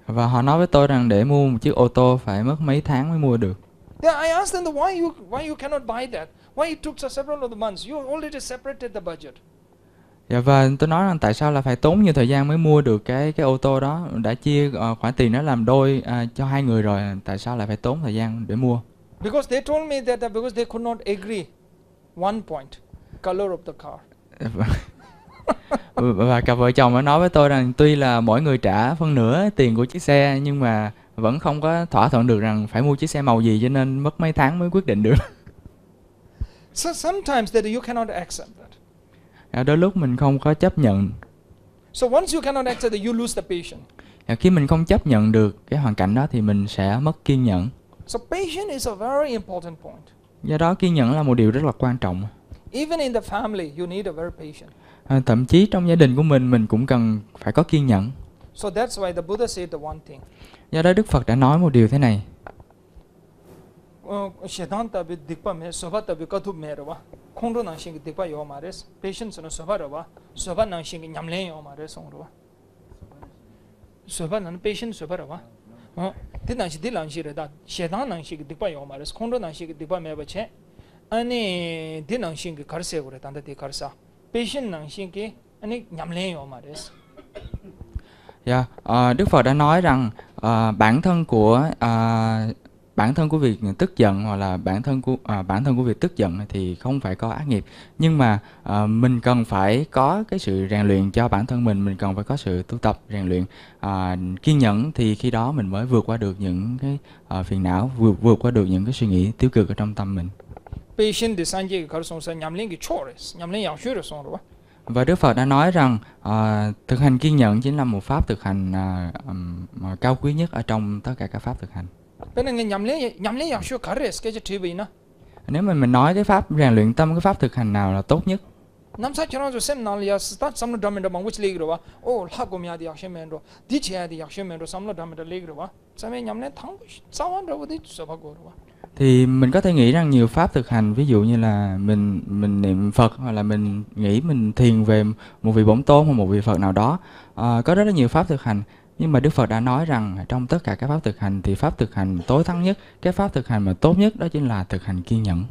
Và họ nói với tôi rằng để mua một chiếc ô tô phải mất mấy tháng mới mua được. I asked them why you cannot buy that? Why it took several of the months? You already separated the budget. Và tôi nói rằng tại sao là phải tốn nhiều thời gian mới mua được cái ô tô đó, đã chia khoản tiền đó làm đôi cho hai người rồi, tại sao lại phải tốn thời gian để mua? Because they told me that because they could not agree one point, color of the car. Và cặp vợ chồng đã nói với tôi rằng tuy là mỗi người trả phân nửa tiền của chiếc xe nhưng mà vẫn không có thỏa thuận được rằng phải mua chiếc xe màu gì, cho nên mất mấy tháng mới quyết định được. So sometimes that you cannot accept that. Đôi lúc mình không có chấp nhận. So once you cannot accept that, you lose the patience. Khi mình không chấp nhận được cái hoàn cảnh đó thì mình sẽ mất kiên nhẫn. So patience is a very important point. Do đó kiên nhẫn là một điều rất là quan trọng. Even in the family, you need a very patient. Thậm chí trong gia đình của mình cũng cần phải có kiên nhẫn. So that's why the Buddha said the one thing. Do đó Đức Phật đã nói một điều thế này. Đức Phật đã nói rằng bản thân của việc tức giận, hoặc là bản thân của việc tức giận thì không phải có ác nghiệp, nhưng mà mình cần phải có cái sự rèn luyện cho bản thân mình cần phải có sự tu tập rèn luyện kiên nhẫn, thì khi đó mình mới vượt qua được những cái phiền não, vượt qua được những cái suy nghĩ tiêu cực ở trong tâm mình. Và Đức Phật đã nói rằng thực hành kiên nhẫn chính là một pháp thực hành cao quý nhất ở trong tất cả các pháp thực hành. Nếu mà mình nói cái pháp rèn luyện tâm, cái pháp thực hành nào là tốt nhất? Thì mình có thể nghĩ rằng nhiều pháp thực hành, ví dụ như là mình niệm Phật, hoặc là mình nghĩ mình thiền về một vị Bổn Tôn hoặc một vị Phật nào đó, có rất là nhiều pháp thực hành. Nhưng mà Đức Phật đã nói rằng trong tất cả các pháp thực hành thì pháp thực hành tối thắng nhất, cái pháp thực hành mà tốt nhất đó chính là thực hành kiên nhẫn.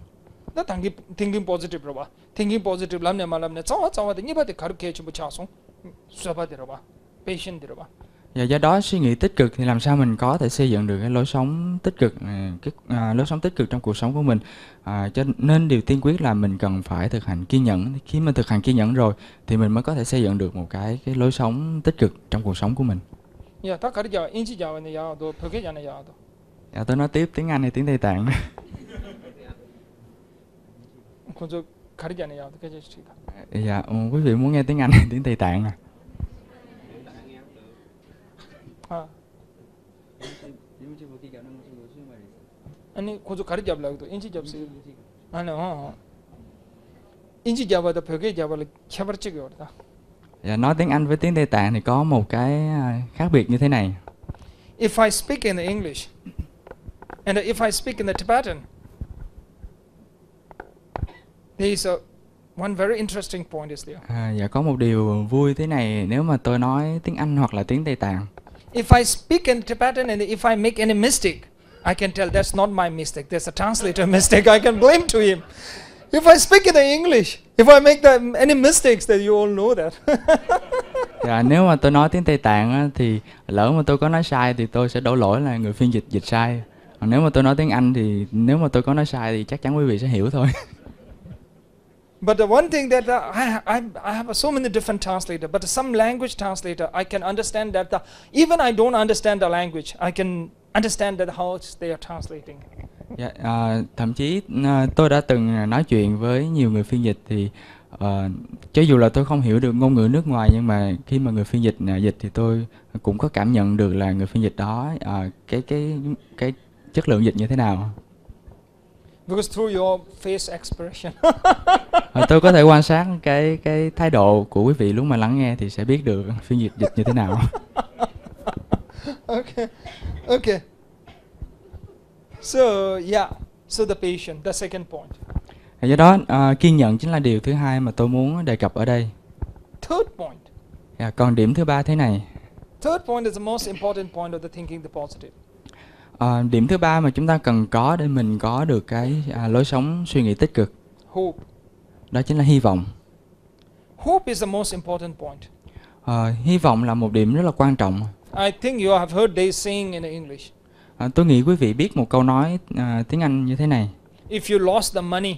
Và do đó suy nghĩ tích cực thì làm sao mình có thể xây dựng được cái lối sống tích cực, trong cuộc sống của mình. Cho nên điều tiên quyết là mình cần phải thực hành kiên nhẫn. Khi mình thực hành kiên nhẫn rồi thì mình mới có thể xây dựng được một cái lối sống tích cực trong cuộc sống của mình. Tôi nói tiếp tiếng Anh hay tiếng Tây Tạng? Dạ, quý vị muốn nghe tiếng Anh hay tiếng Tây Tạng à? Dạ, nói tiếng Anh với tiếng Tây Tạng thì có một cái khác biệt như thế này. If I speak in the English and if I speak in the Tibetan, there is one very interesting point is there. Dạ, có một điều vui thế này nếu mà tôi nói tiếng Anh hoặc là tiếng Tây Tạng. If I speak in Tibetan and if I make any mistake, I can tell that's not my mistake. There's a translator mistake. I can blame to him. If I speak in the English, if I make any mistakes, then you all know that. Dạ, nếu mà tôi nói tiếng Tây Tạng á, thì lỡ mà tôi có nói sai thì tôi sẽ đổ lỗi là người phiên dịch dịch sai. Còn nếu mà tôi nói tiếng Anh thì nếu mà tôi có nói sai thì chắc chắn quý vị sẽ hiểu thôi. But the one thing that I have so many different translators, but some language translator I can understand that even I don't understand the language, I can understand that how they are translating. Yeah, thậm chí tôi đã từng nói chuyện với nhiều người phiên dịch thì cho dù là tôi không hiểu được ngôn ngữ nước ngoài, nhưng mà khi mà người phiên dịch dịch thì tôi cũng có cảm nhận được là người phiên dịch đó cái chất lượng dịch như thế nào. Because through your face expression. Tôi có thể quan sát cái thái độ của quý vị lúc mà lắng nghe thì sẽ biết được phiên dịch dịch như thế nào. Okay, okay. So yeah, so the patient, the second point. Do đó kiên nhẫn chính là điều thứ hai mà tôi muốn đề cập ở đây. Third point. Yeah, còn điểm thứ ba thế này. Third point is the most important point of the thinking the positive. Điểm thứ ba mà chúng ta cần có để mình có được cái lối sống suy nghĩ tích cực. Hope. Đó chính là hy vọng. Hope is the most important point. Hy vọng là một điểm rất là quan trọng. I think you have heard they saying in English. Tôi nghĩ quý vị biết một câu nói tiếng Anh như thế này. If you lost the money,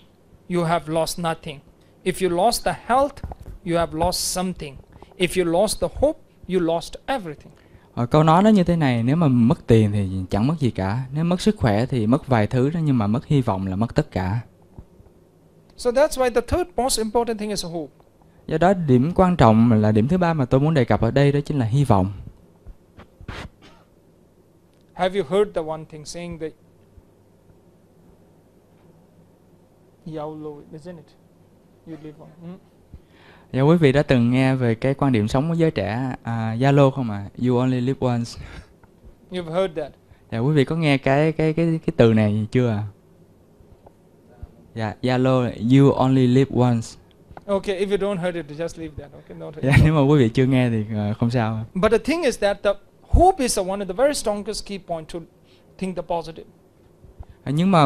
you have lost nothing. If you lost the health, you have lost something. If you lost the hope, you lost everything. Câu nói nó như thế này, nếu mà mất tiền thì chẳng mất gì cả, nếu mất sức khỏe thì mất vài thứ đó, nhưng mà mất hy vọng là mất tất cả. So that's why the third most important thing is hope. Do đó điểm quan trọng là điểm thứ ba mà tôi muốn đề cập ở đây đó chính là hy vọng. Have you heard the one thing saying that YOLO, isn't it? You live on. Hmm? Dạ, quý vị đã từng nghe về cái quan điểm sống của giới trẻ YOLO không ạ? You only live once. You've heard that. Dạ, quý vị có nghe cái từ này chưa ạ? Dạ, YOLO, you only live once. Okay, if you don't heard it, just leave that. Okay, not heard. Dạ, nếu mà quý vị chưa nghe thì không sao. But the thing is that the hope is one of the very strongest key point to think the positive. Nhưng mà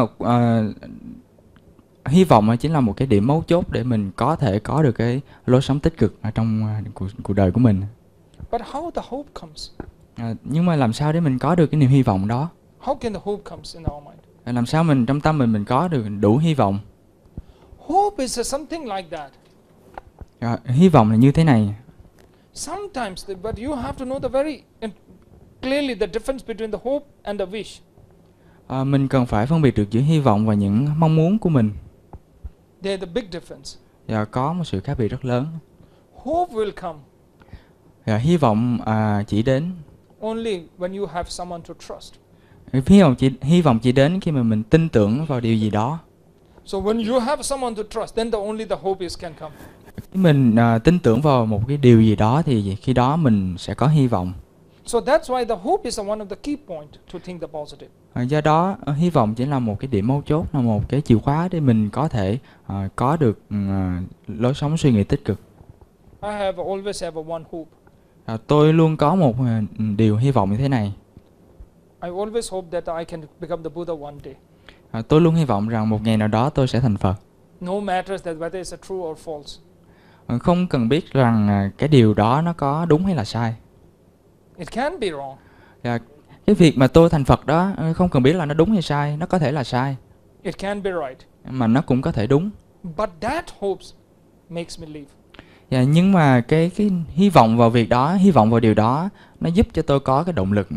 hy vọng chính là một cái điểm mấu chốt để mình có thể có được cái lối sống tích cực ở trong cuộc đời của mình. But how the hope comes? Nhưng mà làm sao để mình có được cái niềm hy vọng đó? How can the hope comes in our mind? Làm sao mình trong tâm mình có được đủ hy vọng? Hope is something like that. Hy vọng là như thế này. Sometimes, but you have to know the very clearly the difference between the hope and the wish. Mình cần phải phân biệt được giữa hy vọng và những mong muốn của mình. There's a big difference. Dạ, có một sự khác biệt rất lớn. Hope will come. Dạ, hy vọng chỉ đến. Only when you have someone to trust. Hy vọng chỉ đến khi mà mình tin tưởng vào điều gì đó. So when you have someone to trust, then only the hope can come. Mình tin tưởng vào một cái điều gì đó thì khi đó mình sẽ có hy vọng. So that's why the hope is one of the key point to think the positive. Do đó hy vọng chỉ là một cái điểm mấu chốt, là một cái chìa khóa để mình có thể có được lối sống suy nghĩ tích cực. I have always have one hope. Tôi luôn có một điều hy vọng như thế này. I always hope that I can become the Buddha one day. Tôi luôn hy vọng rằng một ngày nào đó tôi sẽ thành Phật. No matter that whether it's true or false. Không cần biết rằng cái điều đó nó có đúng hay là sai. It can be wrong. Dạ, cái việc mà tôi thành Phật đó không cần biết là nó đúng hay sai, nó có thể là sai. It can be right. Mà nó cũng có thể đúng. But that hope makes me live. Dạ, nhưng mà cái hy vọng vào việc đó, hy vọng vào điều đó, nó giúp cho tôi có cái động lực,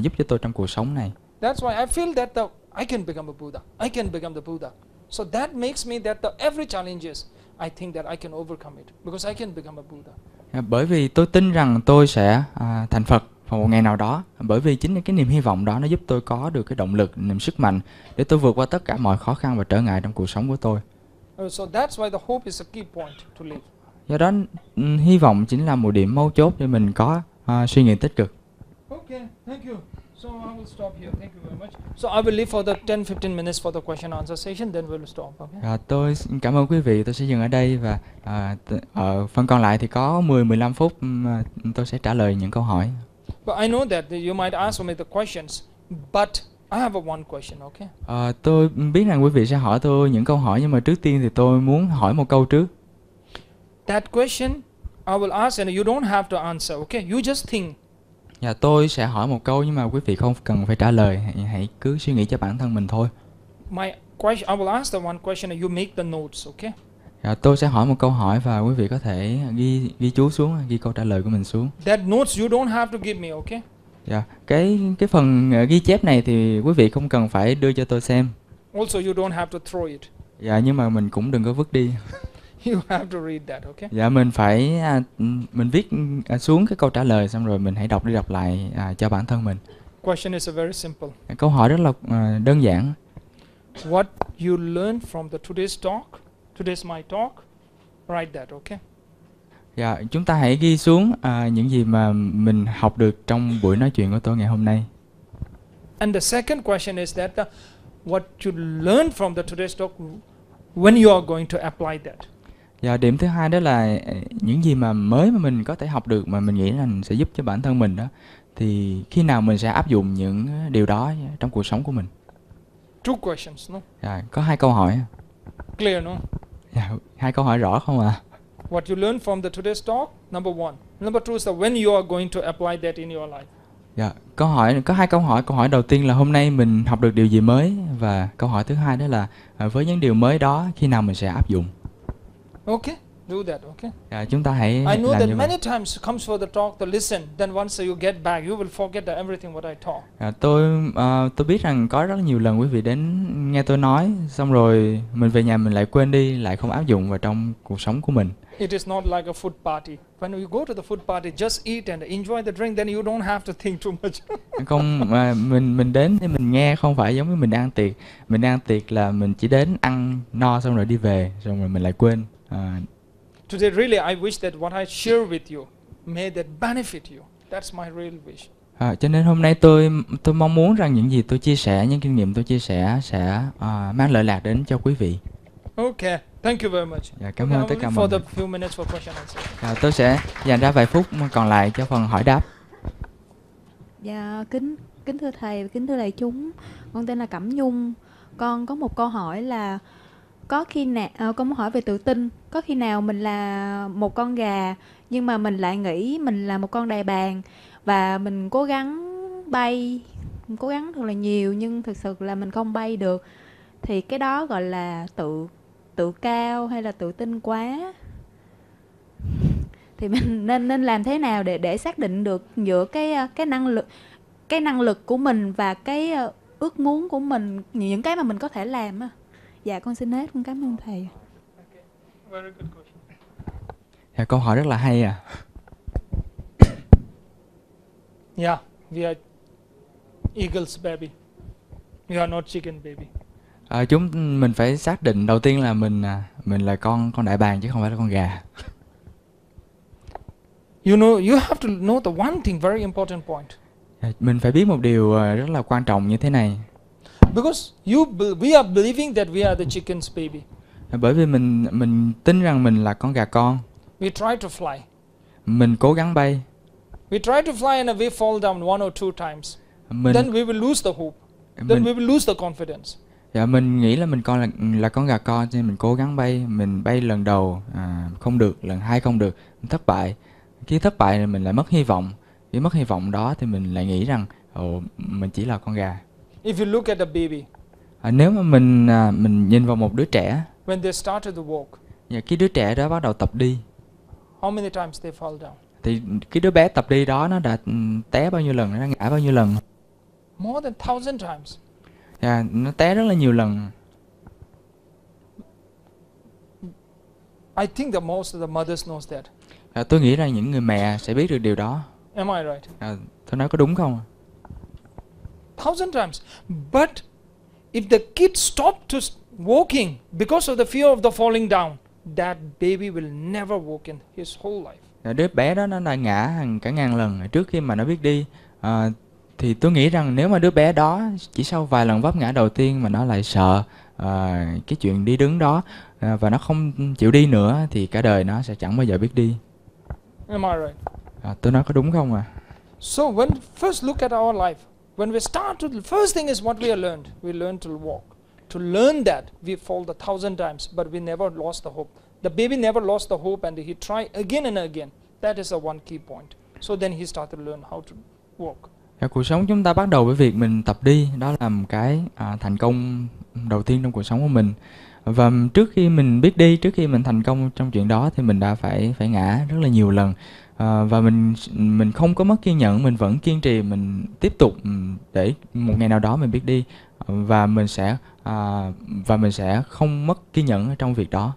giúp cho tôi trong cuộc sống này. That's why I feel that I can become a Buddha. I can become the Buddha. So that makes me that the every challenges, I think that I can overcome it because I can become a Buddha. Bởi vì tôi tin rằng tôi sẽ thành Phật vào một ngày nào đó. Bởi vì chính cái niềm hy vọng đó nó giúp tôi có được cái động lực, niềm sức mạnh để tôi vượt qua tất cả mọi khó khăn và trở ngại trong cuộc sống của tôi. So that's why the hope is a key point to live. Do đó hy vọng chính là một điểm mấu chốt để mình có suy nghĩ tích cực. Okay, thank you. So I will stop here. Thank you very much. So I will leave for the 10-15 minutes for the question answer session, then we will stop. Okay? Tôi cảm ơn quý vị. Tôi sẽ dừng ở đây và ở phần còn lại thì có 10-15 phút tôi sẽ trả lời những câu hỏi. But I know that you might ask me the questions, but I have one question, okay? Tôi biết rằng quý vị sẽ hỏi tôi những câu hỏi nhưng mà trước tiên thì tôi muốn hỏi một câu trước. That question I will ask and you don't have to answer, okay? You just think. Dạ, tôi sẽ hỏi một câu nhưng mà quý vị không cần phải trả lời, hãy cứ suy nghĩ cho bản thân mình thôi. My question, I will ask the one question and you make the notes, okay? Dạ, tôi sẽ hỏi một câu hỏi và quý vị có thể ghi chú xuống, ghi câu trả lời của mình xuống. That notes you don't have to give me, okay? Dạ, cái phần ghi chép này thì quý vị không cần phải đưa cho tôi xem. Also you don't have to throw it. Dạ, nhưng mà mình cũng đừng có vứt đi. You have to read that, okay? Dạ, mình phải viết xuống cái câu trả lời xong rồi mình hãy đọc đi đọc lại cho bản thân mình. Question is very simple. Câu hỏi rất là đơn giản. What you learn from the today's my talk, write that, okay? Dạ, chúng ta hãy ghi xuống những gì mà mình học được trong buổi nói chuyện của tôi ngày hôm nay. And the second question is that what you learn from the today's talk, when you are going to apply that. Dạ, điểm thứ hai đó là những gì mà mới mà mình có thể học được mà mình nghĩ là mình sẽ giúp cho bản thân mình đó, thì khi nào mình sẽ áp dụng những điều đó trong cuộc sống của mình. Two questions, no? Dạ, có hai câu hỏi. Clear, no? Dạ, hai câu hỏi rõ không ạ? What you learn from the today's talk, number one. Number two is when you are going to apply that in your life. Dạ, câu hỏi có hai câu hỏi. Câu hỏi đầu tiên là hôm nay mình học được điều gì mới, và câu hỏi thứ hai đó là với những điều mới đó khi nào mình sẽ áp dụng. Okay, do that. Okay. Dạ, chúng ta hãy. I know that many times comes for the talk to listen. Then once you get back, you will forget that everything what I talk. Dạ, tôi biết rằng có rất nhiều lần quý vị đến nghe tôi nói, xong rồi mình về nhà mình lại quên đi, lại không áp dụng vào trong cuộc sống của mình. It is not like a food party. When you go to the food party, just eat and enjoy the drink. Then you don't have to think too much. Không, mình đến thì mình nghe không phải giống như mình ăn tiệc. Mình ăn tiệc là mình chỉ đến ăn no xong rồi đi về, xong rồi mình lại quên. Today really I wish that what I share with you may that benefit you. That's my real wish. Cho nên hôm nay tôi mong muốn rằng những gì tôi chia sẻ, những kinh nghiệm tôi chia sẻ sẽ mang lợi lạc đến cho quý vị. Okay, thank you very much. Dạ, cảm ơn tất cả mọi người. Few minutes for question answer. Tôi sẽ dành ra vài phút còn lại cho phần hỏi đáp. Dạ, kính thưa thầy, kính thưa đại chúng, con tên là Cẩm Nhung. Con có một câu hỏi là con muốn hỏi về tự tin. Có khi nào mình là một con gà nhưng mà mình lại nghĩ mình là một con đại bàng, và mình cố gắng bay, mình cố gắng thật là nhiều nhưng thực sự là mình không bay được, thì cái đó gọi là tự cao hay là tự tin quá? Thì mình nên làm thế nào để xác định được giữa cái năng lực của mình và cái ước muốn của mình, những cái mà mình có thể làm á? Dạ, con xin hết, con cảm ơn thầy. Dạ, câu hỏi rất là hay à. Yeah, we are eagles baby. We are not chicken baby. Mình phải xác định đầu tiên là mình là con đại bàng chứ không phải là con gà. You know, you have to know the one thing very important point. Mình phải biết một điều rất là quan trọng như thế này. Because we are believing that we are the chicken's baby. Bởi vì mình tin rằng mình là con gà con. We try to fly. Mình cố gắng bay. We try to fly and we fall down 1 or 2 times. Then we will lose the hope. Then we will lose the confidence. Dạ, mình nghĩ là mình là con gà con nên mình cố gắng bay. Mình bay lần đầu không được, lần hai không được, mình thất bại. Khi thất bại thì mình lại mất hy vọng. Khi mất hy vọng đó thì mình lại nghĩ rằng mình chỉ là con gà. If you look at a baby, nếu mà mình nhìn vào một đứa trẻ, when they started to walk, và cái đứa trẻ đó bắt đầu tập đi, how many times they fall down? Thì cái đứa bé tập đi đó nó đã té bao nhiêu lần, nó đã ngã bao nhiêu lần? More than 1000 times. Nó té rất là nhiều lần. I think the most of the mothers knows that. Tôi nghĩ rằng những người mẹ sẽ biết được điều đó. Am I right? Tôi nói có đúng không? Thousand times. But if the kid stopped to walking because of the fear of the falling down, that baby will never walk in his whole life. Đứa bé đó nó đã ngã cả ngàn lần trước khi mà nó biết đi. Thì tôi nghĩ rằng nếu mà đứa bé đó chỉ sau vài lần vấp ngã đầu tiên mà nó lại sợ cái chuyện đi đứng đó và nó không chịu đi nữa, thì cả đời nó sẽ chẳng bao giờ biết đi. Am I right? Tôi nói có đúng không ạ? So when first look at our life, when we start to, first thing is what we have learned. We learn to walk. To learn that we fall 1,000 times, but we never lost the hope. The baby never lost the hope, and he tried again and again. That is the one key point. So then he started to learn how to walk. Cuộc sống chúng ta bắt đầu với việc mình tập đi, đó là một cái thành công đầu tiên trong cuộc sống của mình. Và trước khi mình biết đi, trước khi mình thành công trong chuyện đó thì mình đã phải ngã rất là nhiều lần. Và mình không có mất kiên nhẫn, mình vẫn kiên trì, mình tiếp tục để một ngày nào đó mình biết đi, và mình sẽ không mất kiên nhẫn trong việc đó.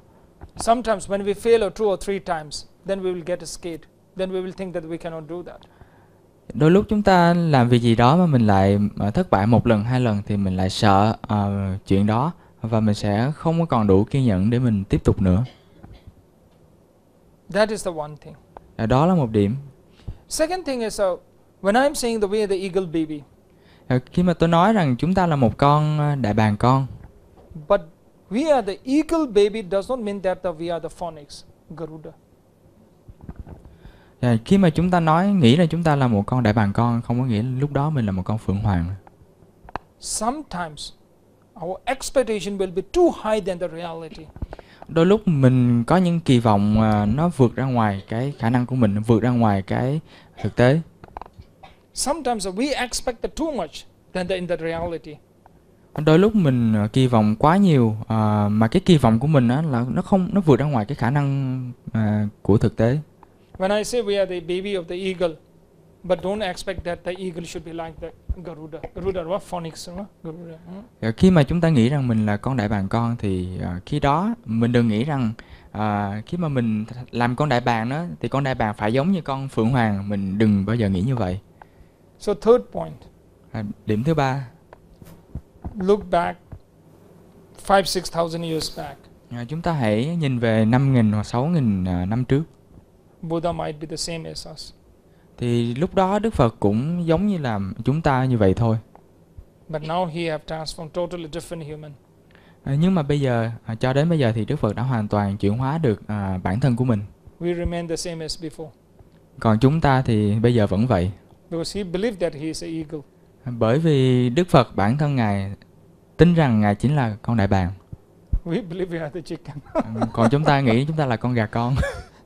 Sometimes when we fail 2 or 3 times, then we will get scared. Then we will think that we cannot do that. Đôi lúc chúng ta làm việc gì đó mà mình lại thất bại 1 lần, 2 lần thì mình lại sợ chuyện đó, và mình sẽ không còn đủ kiên nhẫn để mình tiếp tục nữa. That is the one thing. Đó là một điểm. Second thing is when I'm saying the way the eagle baby. Khi mà tôi nói rằng chúng ta là một con đại bàng con. But we are the eagle baby does not mean that we are the phoenix Garuda. Khi mà chúng ta nghĩ là chúng ta là một con đại bàng con, không có nghĩa lúc đó mình là một con phượng hoàng. Sometimes our expectation will be too high than the reality. Đôi lúc mình có những kỳ vọng nó vượt ra ngoài cái khả năng của mình, vượt ra ngoài cái thực tế. Sometimes we expect too much than in the reality. Đôi lúc mình kỳ vọng quá nhiều, mà cái kỳ vọng của mình là nó vượt ra ngoài cái khả năng của thực tế. When I say we are the baby of the eagle, but don't expect that the eagle should be like the Garuda. Garuda or phoenix, Garuda. Khi mà chúng ta nghĩ rằng mình là con đại bàng con thì khi đó mình đừng nghĩ rằng khi mà mình làm con đại bàng đó thì con đại bàng phải giống như con phượng hoàng. Mình đừng bao giờ nghĩ như vậy. So third point. Điểm thứ ba. Look back 5-6,000 years back. Chúng ta hãy nhìn về 5.000 hoặc 6.000 năm trước. Buddha might be the same as us. Thì lúc đó Đức Phật cũng giống như là chúng ta như vậy thôi. But now he have transformed totally different human. Nhưng mà bây giờ cho đến bây giờ thì Đức Phật đã hoàn toàn chuyển hóa được bản thân của mình. We remain the same as before. Còn chúng ta thì bây giờ vẫn vậy. Because he believed that he is an eagle. Bởi vì Đức Phật bản thân Ngài tin rằng Ngài chính là con đại bàng. We believe we are the chicken. Còn chúng ta nghĩ chúng ta là con gà con.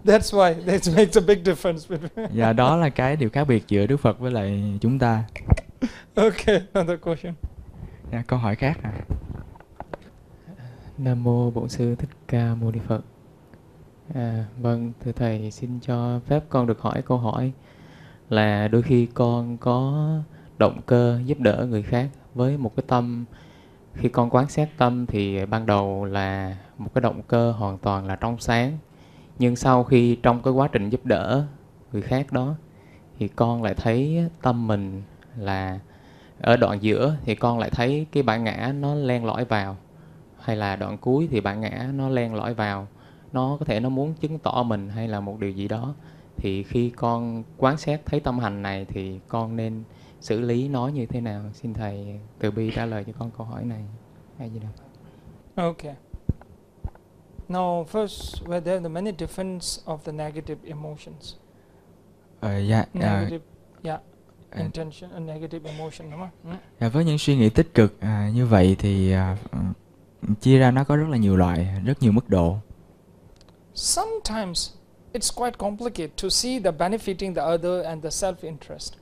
That's why that makes a big difference between. Dạ, đó là cái điều khác biệt giữa Đức Phật với lại chúng ta. Okay, another question. Dạ, câu hỏi khác à. Nam mô Bổn Sư Thích Ca Mâu Ni Phật. Vâng, thưa thầy xin cho phép con được hỏi câu hỏi là đôi khi con có động cơ giúp đỡ người khác với một cái tâm, khi con quan sát tâm thì ban đầu là một cái động cơ hoàn toàn là trong sáng. Nhưng sau khi trong cái quá trình giúp đỡ người khác đó thì con lại thấy tâm mình là ở đoạn giữa thì con lại thấy cái bản ngã nó len lỏi vào, hay là đoạn cuối thì bản ngã nó len lỏi vào. Nó có thể nó muốn chứng tỏ mình hay là một điều gì đó. Thì khi con quan sát thấy tâm hành này thì con nên xử lý nó như thế nào? Xin Thầy từ bi trả lời cho con câu hỏi này. Hay gì đâu. Ok. Now, first, where there are many difference of the negative emotions. Negative, intention and negative emotion, đúng không? Với những suy nghĩ tích cực như vậy thì chia ra nó có rất là nhiều loại, rất nhiều mức độ. Sometimes it's quite complicated to see the benefiting the other and the self-interest.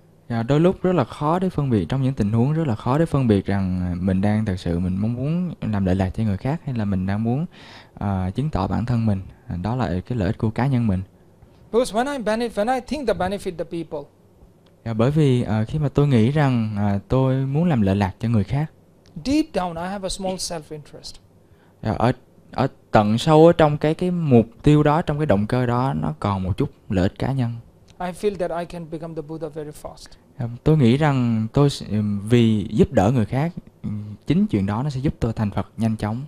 Đôi lúc rất là khó để phân biệt, trong những tình huống rất là khó để phân biệt rằng mình đang thật sự mình mong muốn làm lợi lạc cho người khác hay là mình đang muốn chứng tỏ bản thân mình, đó là cái lợi ích của cá nhân mình. Because when I think the benefit the people. Bởi vì khi mà tôi nghĩ rằng tôi muốn làm lợi lạc cho người khác. Deep down I have a small self interest. Ở ở tận sâu ở trong cái mục tiêu đó, trong cái động cơ đó, nó còn một chút lợi ích cá nhân. I feel that I can become the Buddha very fast. Tôi nghĩ rằng tôi vì giúp đỡ người khác, chính chuyện đó nó sẽ giúp tôi thành Phật nhanh chóng.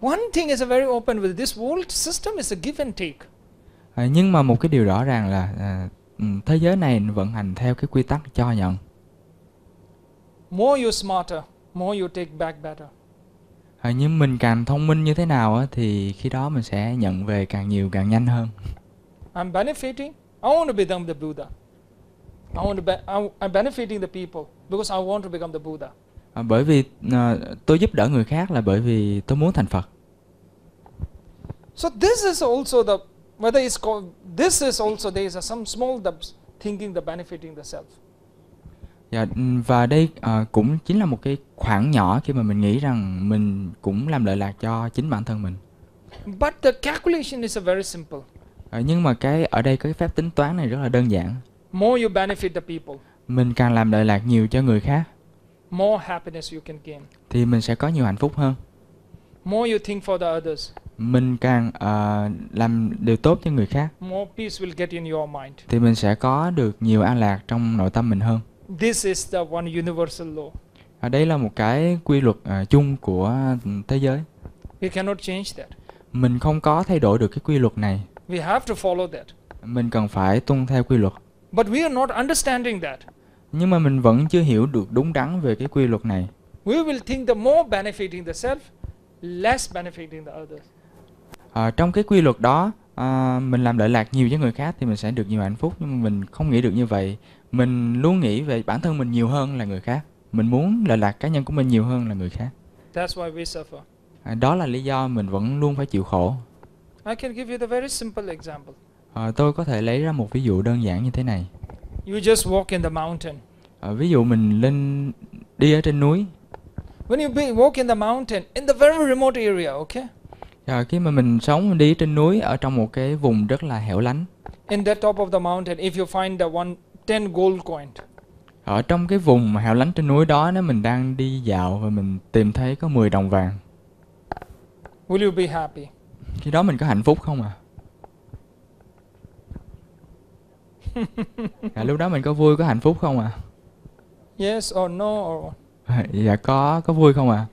One thing is very open with this world system is a give and take. Nhưng mà một cái điều rõ ràng là thế giới này vận hành theo cái quy tắc cho nhận. More you smarter, more you take back better. Nhưng mình càng thông minh như thế nào thì khi đó mình sẽ nhận về càng nhiều càng nhanh hơn. I'm benefiting. I want to become the Buddha. I'm benefiting the people because I want to become the Buddha. Bởi vì tôi giúp đỡ người khác là bởi vì tôi muốn thành Phật. So this is also the whether it's called this is also there is some small thinking the benefiting the self. Và đây cũng chính là một cái khoảng nhỏ khi mà mình nghĩ rằng mình cũng làm lợi lạc cho chính bản thân mình. But the calculation is very simple. Nhưng mà cái ở đây cái phép tính toán này rất là đơn giản. More you benefit the people. Mình càng làm lợi lạc nhiều cho người khác. More happiness you can gain. Thì mình sẽ có nhiều hạnh phúc hơn. More you think for the others. Mình càng làm điều tốt cho người khác. More peace will get in your mind. Thì mình sẽ có được nhiều an lạc trong nội tâm mình hơn. This is the one universal law. Đây là một cái quy luật chung của thế giới. We cannot change that. Mình không có thay đổi được cái quy luật này. We have to follow that. Mình cần phải tuân theo quy luật. But we are not understanding that. Nhưng mà mình vẫn chưa hiểu được đúng đắn về cái quy luật này. We will think the more benefiting the self, less benefiting the others. Trong cái quy luật đó, mình làm lợi lạc nhiều cho người khác thì mình sẽ được nhiều hạnh phúc. Nhưng mà mình không nghĩ được như vậy. Mình luôn nghĩ về bản thân mình nhiều hơn là người khác. Mình muốn lợi lạc cá nhân của mình nhiều hơn là người khác. That's why we suffer. Đó là lý do mình vẫn luôn phải chịu khổ. I can give you the very simple example. Tôi có thể lấy ra một ví dụ đơn giản như thế này. You just walk in the mountain. Ví dụ mình lên đi ở trên núi. When you walk in the mountain in the very remote area, okay? Khi mà mình sống đi trên núi ở trong một cái vùng rất là hẻo lánh. In the top of the mountain, if you find the 10 gold coin. Ở trong cái vùng hẻo lánh trên núi đó, nếu mình đang đi dạo và mình tìm thấy có 10 đồng vàng. Will you be happy? Khi đó mình có hạnh phúc không ạ? Lúc đó mình có vui, có hạnh phúc không ạ? Yes or no or... Dạ có vui không ạ?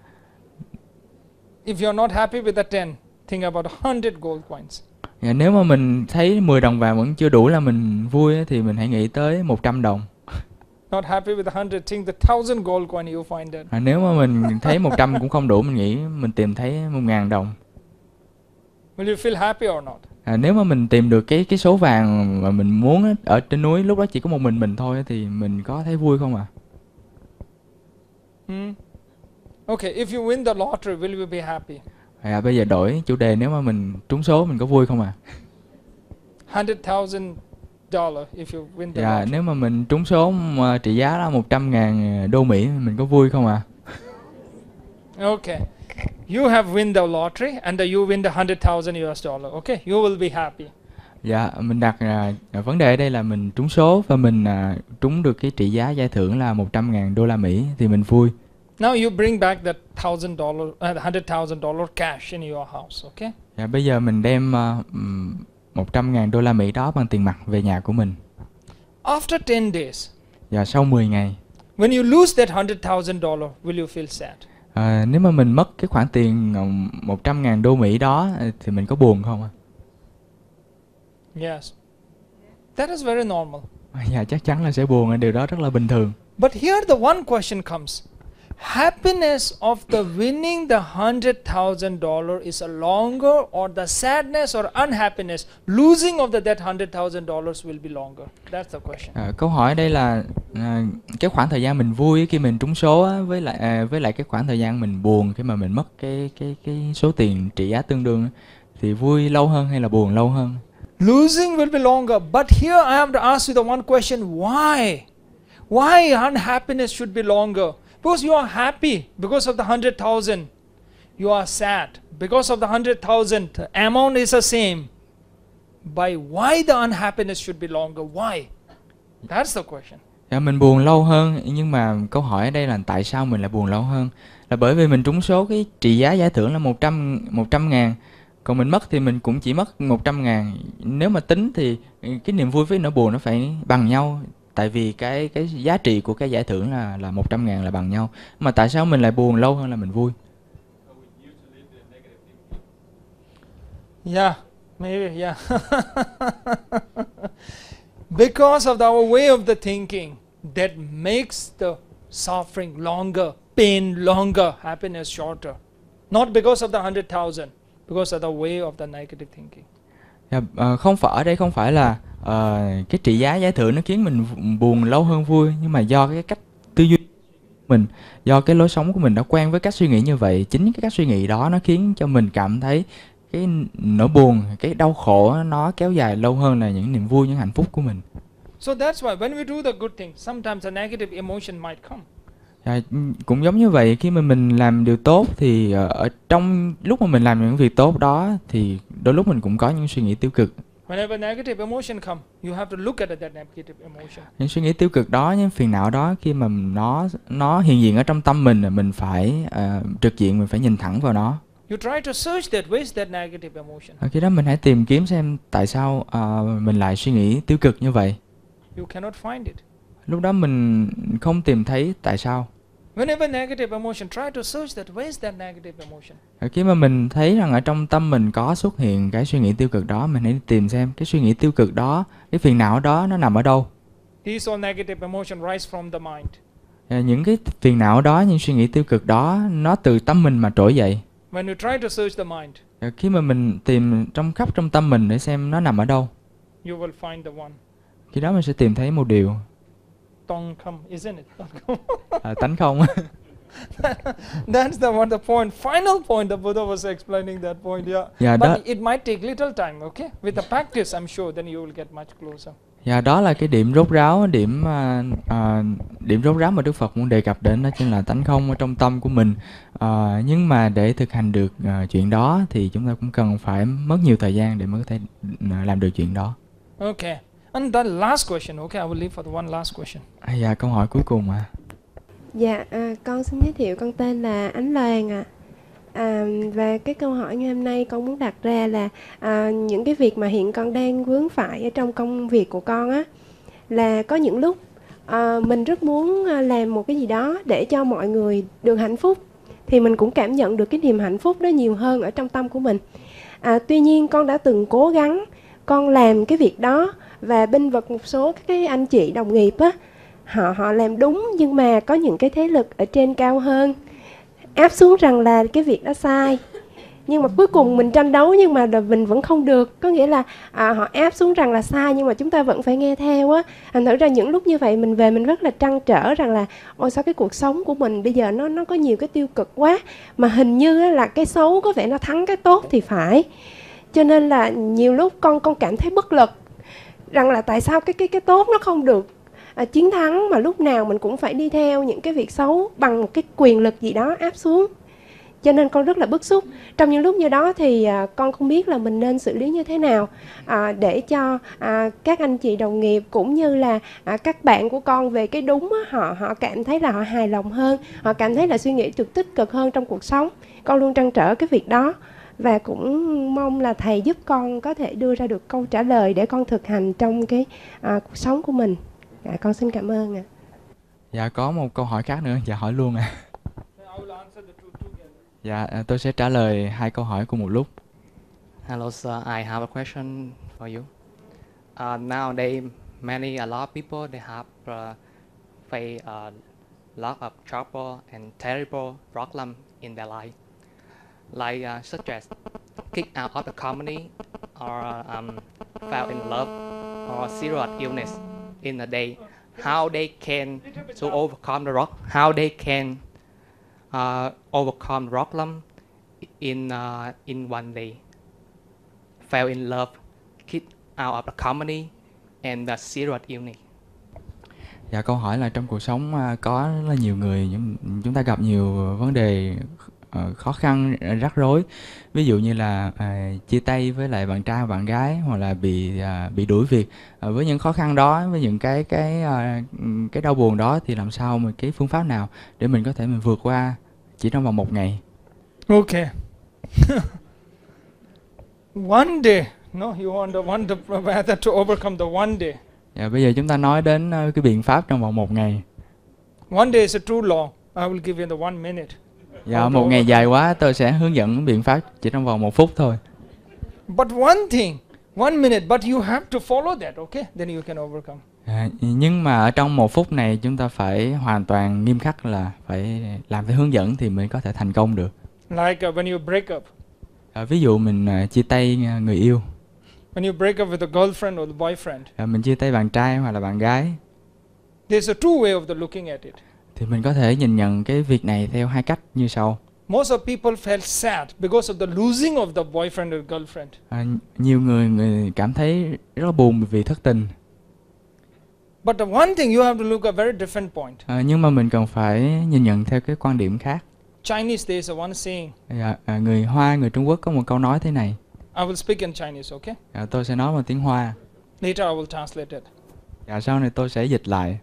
If you're not happy with the 10, think about 100 gold coins. Dạ, nếu mà mình thấy 10 đồng vàng vẫn chưa đủ là mình vui thì mình hãy nghĩ tới 100 đồng. Not happy with 100, think the 1000 gold coin you find it. Nếu mà mình thấy 100 cũng không đủ, mình nghĩ mình tìm thấy 1000 đồng. Will you feel happy or not? Nếu mà mình tìm được cái số vàng mà mình muốn ở trên núi, lúc đó chỉ có một mình thôi thì mình có thấy vui không ạ? Okay, if you win the lottery, will you be happy? Bây giờ đổi chủ đề, nếu mà mình trúng số mình có vui không ạ? $100,000 if you win the lottery. Nếu mà mình trúng số trị giá là 100.000 đô Mỹ mình có vui không ạ? Okay. You have win the lottery and you win the $100,000 US. Okay, you will be happy. Dạ, mình đặt vấn đề ở đây là mình trúng số và mình trúng được cái trị giá giải thưởng là 100.000 đô la Mỹ thì mình vui. Now you bring back that $100,000 cash in your house, okay? Dạ, bây giờ mình đem 100.000 đô la Mỹ đó bằng tiền mặt về nhà của mình. After 10 days. Dạ, sau 10 ngày. When you lose that $100,000, will you feel sad? Nếu mà mình mất cái khoản tiền 100.000 đô Mỹ đó thì mình có buồn không ạ? Yes. That is very normal. Dạ, chắc chắn là sẽ buồn, điều đó rất là bình thường. But here the one question comes. Happiness of the winning the $100,000 is a longer, or the sadness or unhappiness losing of that $100,000 will be longer. That's the question. Câu hỏi đây là cái khoảng thời gian mình vui khi mình trúng số với lại cái khoảng thời gian mình buồn khi mà mình mất cái số tiền trị giá tương đương thì vui lâu hơn hay là buồn lâu hơn? Losing will be longer, but here I have to ask you the one question: why? Why unhappiness should be longer? Because you are happy because of the 100,000, you are sad because of the 100,000. Amount is the same. By why the unhappiness should be longer? Why? That's the question. Dạ, mình buồn lâu hơn, nhưng mà câu hỏi ở đây là tại sao mình lại buồn lâu hơn? Là bởi vì mình trúng số cái trị giá giải thưởng là 100 ngàn. Còn mình mất thì mình cũng chỉ mất 100 ngàn. Nếu mà tính thì cái niềm vui với nỗi buồn nó phải bằng nhau. Tại vì cái giá trị của cái giải thưởng là 100 ngàn là bằng nhau. Mà tại sao mình lại buồn lâu hơn là mình vui? Yeah, maybe, yeah. Because of our way of the thinking that makes the suffering longer, pain longer, happiness shorter. Not because of the 100,000, because of the way of the negative thinking. Yeah, không phải, ở đây không phải là cái trị giá giải thưởng nó khiến mình buồn lâu hơn vui, nhưng mà do cái cách tư duy mình, do cái lối sống của mình đã quen với cách suy nghĩ như vậy, chính cái cách suy nghĩ đó nó khiến cho mình cảm thấy cái nỗi buồn, cái đau khổ nó kéo dài lâu hơn là những niềm vui, những hạnh phúc của mình. So that's why when we do the good thing, sometimes the negative emotion might come. À, cũng giống như vậy, khi mà mình làm điều tốt thì ở trong lúc mà mình làm những việc tốt đó thì đôi lúc mình cũng có những suy nghĩ tiêu cực. Whenever negative emotion come, you have to look at that negative emotion. Những suy nghĩ tiêu cực đó, những phiền não đó, khi mà nó hiện diện ở trong tâm mình, mình phải trực diện, mình phải nhìn thẳng vào nó. You try to search that, where's that negative emotion. Khi đó mình hãy tìm kiếm xem tại sao mình lại suy nghĩ tiêu cực như vậy. You cannot find it. Lúc đó mình không tìm thấy tại sao. Whenever negative emotion, try to search that, where's that negative emotion. Khi mà mình thấy rằng ở trong tâm mình có xuất hiện cái suy nghĩ tiêu cực đó, mình hãy tìm xem cái suy nghĩ tiêu cực đó, cái phiền não đó nó nằm ở đâu. These all negative emotion rise from the mind. Những cái phiền não đó, những suy nghĩ tiêu cực đó, nó từ tâm mình mà trỗi dậy. When you try to search the mind, khi mà mình tìm khắp trong tâm mình để xem nó nằm ở đâu, you will find the one. Khi đó mình sẽ tìm thấy một điều. Tong kham, isn't it? Tánh không. That's the point, final point. The Buddha was explaining that point. Yeah. But it might take little time, okay? With the practice, I'm sure, then you will get much closer. Dạ, đó là cái điểm rốt ráo, điểm rốt ráo mà Đức Phật muốn đề cập đến, đó chính là tánh không ở trong tâm của mình. Nhưng mà để thực hành được chuyện đó thì chúng ta cũng cần phải mất nhiều thời gian để mới có thể làm được chuyện đó. Okay. And the last question. Okay, I will leave for the one last question. Dạ, câu hỏi cuối cùng ạ. Dạ, con xin giới thiệu, con tên là Ánh Loan ạ. Và cái câu hỏi ngày hôm nay con muốn đặt ra là những cái việc mà hiện con đang vướng phải ở trong công việc của con á, là có những lúc mình rất muốn làm một cái gì đó để cho mọi người được hạnh phúc, thì mình cũng cảm nhận được cái niềm hạnh phúc đó nhiều hơn ở trong tâm của mình. Tuy nhiên con đã từng cố gắng, con làm cái việc đó và bênh vực một số cái anh chị đồng nghiệp á, họ làm đúng, nhưng mà có những cái thế lực ở trên cao hơn áp xuống rằng là cái việc đó sai. Nhưng mà cuối cùng mình tranh đấu nhưng mà mình vẫn không được. Có nghĩa là họ áp xuống rằng là sai nhưng mà chúng ta vẫn phải nghe theo á. Thành thử ra những lúc như vậy mình về mình rất là trăn trở rằng là ôi sao cái cuộc sống của mình bây giờ nó có nhiều cái tiêu cực quá. Mà hình như á, là cái xấu có vẻ nó thắng cái tốt thì phải. Cho nên là nhiều lúc con cảm thấy bất lực. Rằng là tại sao cái tốt nó không được chiến thắng, mà lúc nào mình cũng phải đi theo những cái việc xấu bằng một cái quyền lực gì đó áp xuống. Cho nên con rất là bức xúc. Trong những lúc như đó thì con không biết là mình nên xử lý như thế nào để cho các anh chị đồng nghiệp cũng như là các bạn của con về cái đúng á, họ cảm thấy là họ hài lòng hơn, họ cảm thấy là suy nghĩ được tích cực hơn trong cuộc sống. Con luôn trăn trở cái việc đó và cũng mong là thầy giúp con có thể đưa ra được câu trả lời để con thực hành trong cái cuộc sống của mình. Dạ, con xin cảm ơn ạ. Dạ, có một câu hỏi khác nữa. Dạ, hỏi luôn ạ. Dạ, tôi sẽ trả lời hai câu hỏi cùng một lúc. Hello sir, I have a question for you. Nowadays, a lot of people they have face a lot of trouble and terrible problem in their life, like such as kicked out of the company, or fell in love, or serious illness. In a day, how they can to overcome the rock, how they can overcome problem in one day. Fell in love, kicked out of the company, and the serious illness. Dạ, câu hỏi là trong cuộc sống có nhiều người, chúng ta gặp nhiều vấn đề khó khăn, rắc rối. Ví dụ như là chia tay với lại bạn trai, bạn gái, hoặc là bị đuổi việc. Với những khó khăn đó, với những cái đau buồn đó, thì làm sao mà cái phương pháp nào để mình có thể mình vượt qua chỉ trong vòng một ngày? Ok. One day. No, you want the one rather to overcome the one day. Yeah, bây giờ chúng ta nói đến cái biện pháp trong vòng một ngày. One day is too long. I will give you the 1 minute. Dạ, một ngày dài quá, tôi sẽ hướng dẫn biện pháp chỉ trong vòng 1 phút thôi. But one thing, 1 minute, but you have to follow that, okay? Then you can overcome. Nhưng mà ở trong 1 phút này chúng ta phải hoàn toàn nghiêm khắc là phải làm theo hướng dẫn thì mới có thể thành công được. Like when you break up. Ví dụ mình chia tay người yêu. When you break up with a girlfriend or the boyfriend. Mình chia tay bạn trai hoặc là bạn gái. There's a two way of the looking at it. Thì mình có thể nhìn nhận cái việc này theo 2 cách như sau. Most of people felt sad because of the losing of the boyfriend or girlfriend. Nhiều người cảm thấy rất buồn vì thất tình. But the one thing you have to look at a very different point. Nhưng mà mình cần phải nhìn nhận theo cái quan điểm khác. Chinese there is a one saying. Người Hoa, người Trung Quốc có một câu nói thế này. I will speak in Chinese, okay? Tôi sẽ nói bằng tiếng Hoa. Later I will translate it. Dạ, sau này tôi sẽ dịch lại.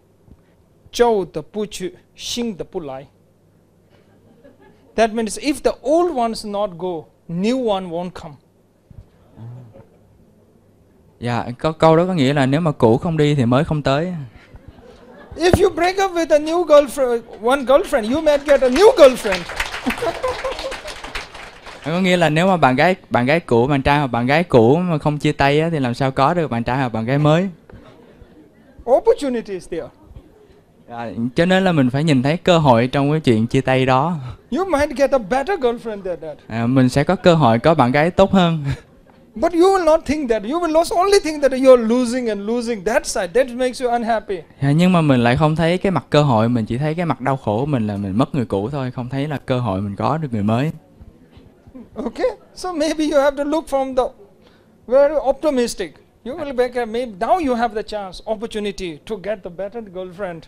Châu the pu chu, xing the pu lai. That means if the old ones not go, new one won't come. Dạ, câu đó có nghĩa là nếu mà cũ không đi thì mới không tới. If you break up with a new girlfriend, one girlfriend, you might get a new girlfriend. Có nghĩa là nếu mà bạn gái cũ, bạn trai hoặc bạn gái cũ mà không chia tay á, thì làm sao có được bạn trai hoặc bạn gái mới? Opportunities there. Cho nên là mình phải nhìn thấy cơ hội trong cái chuyện chia tay đó. You might get a better girlfriend than that. Mình sẽ có cơ hội có bạn gái tốt hơn. But you will not think that. You will lose only think that you are losing and losing that side. That makes you unhappy. Nhưng mà mình lại không thấy cái mặt cơ hội, mình chỉ thấy cái mặt đau khổ của mình là mình mất người cũ thôi, không thấy là cơ hội mình có được người mới. Okay, so maybe you have to look from the very optimistic. You will be maybe now you have the chance, opportunity to get the better girlfriend.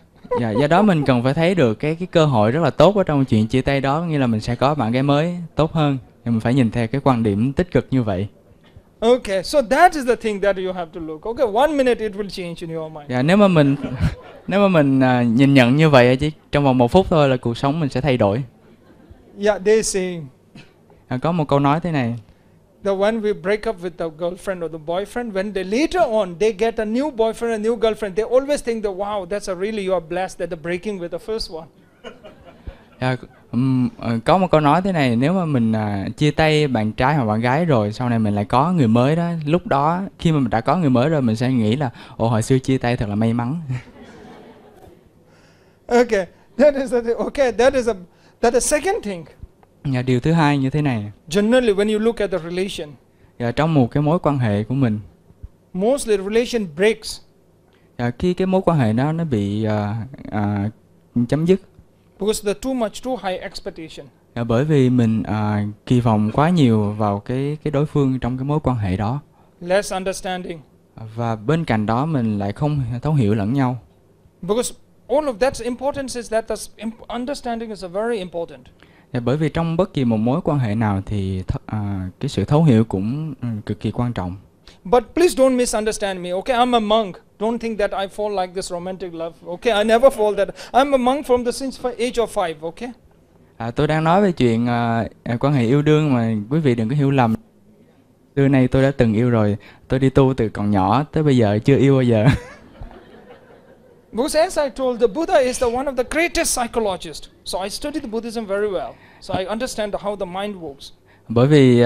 Dạ, do đó mình cần phải thấy được cái cơ hội rất là tốt ở trong chuyện chia tay đó, nghĩa là mình sẽ có bạn gái mới tốt hơn. Thì mình phải nhìn theo cái quan điểm tích cực như vậy. Okay, so that is the thing that you have to look. Okay, 1 minute it will change in your mind. Dạ, nếu mà mình nhìn nhận như vậy chỉ trong vòng 1 phút thôi là cuộc sống mình sẽ thay đổi. Yeah, they say. Có một câu nói thế này. The one we break up with the girlfriend or the boyfriend, when they later on they get a new boyfriend and new girlfriend, they always think that wow, that's a really you are blessed that the breaking with the first one. Có một câu nói thế này, nếu mà mình chia tay bạn trai hoặc bạn gái rồi, sau này mình lại có người mới đó, lúc đó khi mà mình đã có người mới rồi, mình sẽ nghĩ là ồ, hồi xưa chia tay thật là may mắn. Okay, that is a okay, that is second thing. Điều thứ hai như thế này. Generally when you look at the relation. Trong một cái mối quan hệ của mình. Mostly relation breaks. Khi cái mối quan hệ đó nó bị chấm dứt. Because the too much too high expectation. Bởi vì mình kỳ vọng quá nhiều vào cái đối phương trong cái mối quan hệ đó. Less understanding. Và bên cạnh đó mình lại không thấu hiểu lẫn nhau. Because all of that importance is that the understanding is a very important. Bởi vì trong bất kỳ một mối quan hệ nào thì cái sự thấu hiểu cũng cực kỳ quan trọng. But please don't misunderstand me. Okay, I'm a monk. Don't think that I fall like this romantic love. Okay, I never fall that. I'm a monk from the since age of 5. Okay. Tôi đang nói về chuyện quan hệ yêu đương mà quý vị đừng có hiểu lầm. Từ nay tôi đã từng yêu rồi. Tôi đi tu từ còn nhỏ tới bây giờ chưa yêu bao giờ. Because as I told, the Buddha is the one of the greatest psychologists. So I studied the Buddhism very well. So I understand how the mind works. Bởi vì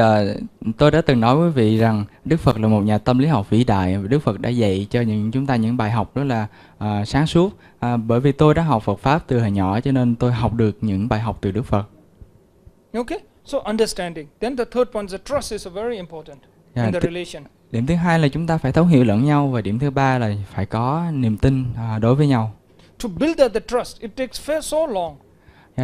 tôi đã từng nói với quý vị rằng Đức Phật là một nhà tâm lý học vĩ đại. Đức Phật đã dạy cho chúng ta những bài học rất là sáng suốt. Bởi vì tôi đã học Phật pháp từ hồi nhỏ, cho nên tôi học được những bài học từ Đức Phật. Okay, so understanding. Then the third point, the trust is very important in the relation. Điểm thứ hai là chúng ta phải thấu hiểu lẫn nhau, và điểm thứ ba là phải có niềm tin đối với nhau. To build the trust, it takes so long.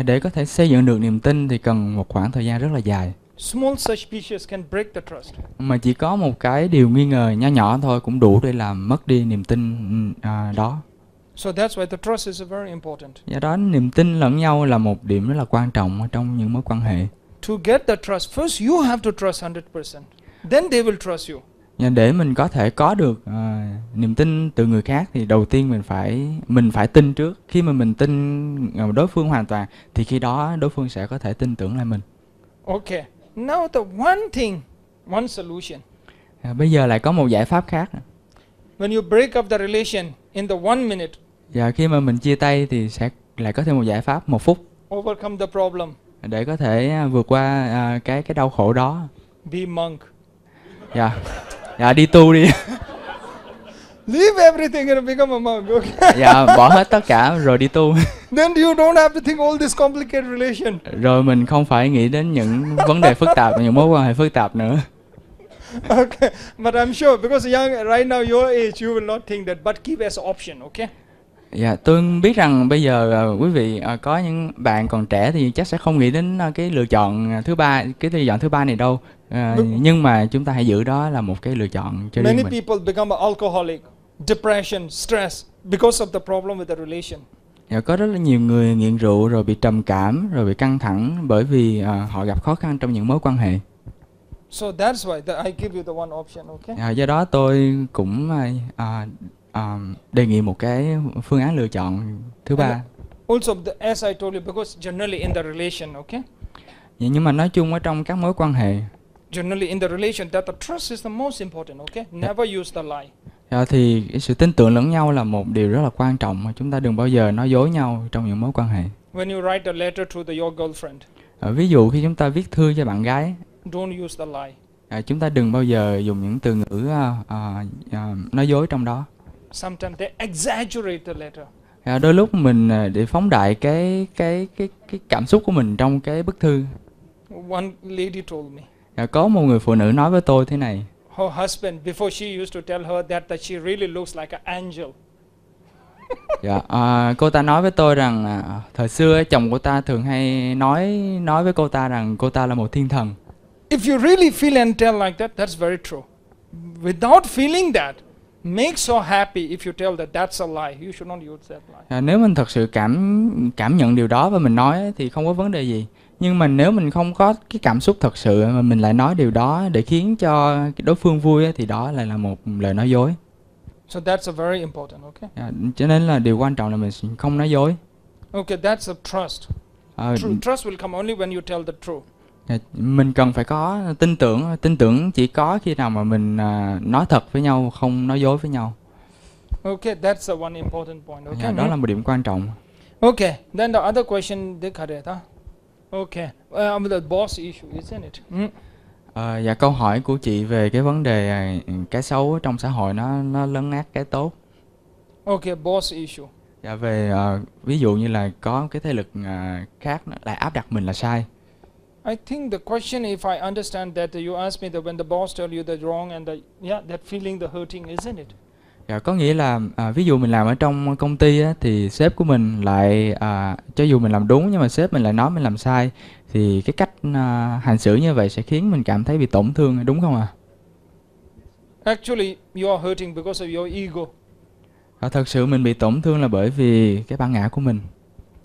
Để có thể xây dựng được niềm tin thì cần một khoảng thời gian rất là dài. Small suspicions can break the trust. Mà chỉ có một cái điều nghi ngờ nhỏ nhỏ thôi cũng đủ để làm mất đi niềm tin đó. So that's why the trust is very important. Do đó niềm tin lẫn nhau là một điểm rất là quan trọng trong những mối quan hệ. to get the trust, first you have to trust 100%. Then they will trust you. Để mình có thể có được niềm tin từ người khác thì đầu tiên mình phải tin trước. Khi mà mình tin đối phương hoàn toàn thì khi đó đối phương sẽ có thể tin tưởng lại mình. Okay. Now the one thing, one solution. Bây giờ lại có một giải pháp khác. When you break up the relation in the 1 minute. Và khi mà mình chia tay thì sẽ lại có thêm một giải pháp 1 phút. Overcome the problem. Để có thể vượt qua cái đau khổ đó. Be monk. Dạ, dạ đi tu đi. Leave everything and become a monk. Okay. Dạ, bỏ hết tất cả rồi đi tu. Then you don't have to think all this complicated relation. Rồi mình không phải nghĩ đến những vấn đề phức tạp, những mối quan hệ phức tạp nữa. Okay, but I'm sure because young right now your age you will not think that, but keep as an option, okay? Dạ, tôi biết rằng bây giờ quý vị có những bạn còn trẻ thì chắc sẽ không nghĩ đến cái lựa chọn thứ ba, cái lựa chọn thứ ba này đâu. Nhưng mà chúng ta hãy giữ đó là một cái lựa chọn cho riêng mình. Many people become alcoholic, depression, stress because of the problem with the relation. Dạ, có rất là nhiều người nghiện rượu rồi bị trầm cảm, rồi bị căng thẳng bởi vì họ gặp khó khăn trong những mối quan hệ. So that's why I give you the one option, okay? À, do đó tôi cũng đề nghị một cái phương án lựa chọn thứ ba. Also, as I told you, because generally in the relation, okay? Vậy nhưng mà nói chung ở trong các mối quan hệ. Generally in the relation, that the trust is the most important, okay? Never use the lie. À, thì sự tin tưởng lẫn nhau là một điều rất là quan trọng mà chúng ta đừng bao giờ nói dối nhau trong những mối quan hệ. When you write a letter to your girlfriend. À, ví dụ khi chúng ta viết thư cho bạn gái. Don't use the lie. Chúng ta đừng bao giờ dùng những từ ngữ nói dối trong đó. Sometimes they exaggerate the letter. Đôi lúc mình để phóng đại cái cảm xúc của mình trong cái bức thư. One lady told me. Có một người phụ nữ nói với tôi thế này. Her husband before she used to tell her that she really looks like an angel. Cô ta nói với tôi rằng thời xưa chồng cô ta thường hay nói với cô ta rằng cô ta là một thiên thần. If you really feel and tell like that, that's very true. Without feeling that, makes her happy. If you tell that, that's a lie. You should not use that lie. Nếu mình thật sự cảm nhận điều đó và mình nói thì không có vấn đề gì. Nhưng mà nếu mình không có cái cảm xúc thật sự mà mình lại nói điều đó để khiến cho đối phương vui thì đó lại là một lời nói dối. So that's a very important, okay? Cho nên là điều quan trọng là mình không nói dối. Okay, that's a trust. Trust will come only when you tell the truth. Mình cần phải có tin tưởng chỉ có khi nào mà mình nói thật với nhau, không nói dối với nhau. Okay, that's the one important point. Okay, yeah, đó là một điểm quan trọng. Okay, then the other question they had it. Okay, the boss issue, isn't it? Dạ, câu hỏi của chị về cái vấn đề cái xấu trong xã hội nó lấn át cái tốt. Okay, boss issue. Dạ, về ví dụ như là có cái thế lực khác lại áp đặt mình là sai. I think the question, if I understand that, you asked me that when the boss tell you the wrong and the that feeling the hurting, isn't it? Dạ, có nghĩa là ví dụ mình làm ở trong công ty á, thì sếp của mình lại cho dù mình làm đúng nhưng mà sếp mình lại nói mình làm sai thì cái cách hành xử như vậy sẽ khiến mình cảm thấy bị tổn thương, đúng không ạ? Actually, you are hurting because of your ego. Thật sự mình bị tổn thương là bởi vì cái bản ngã của mình.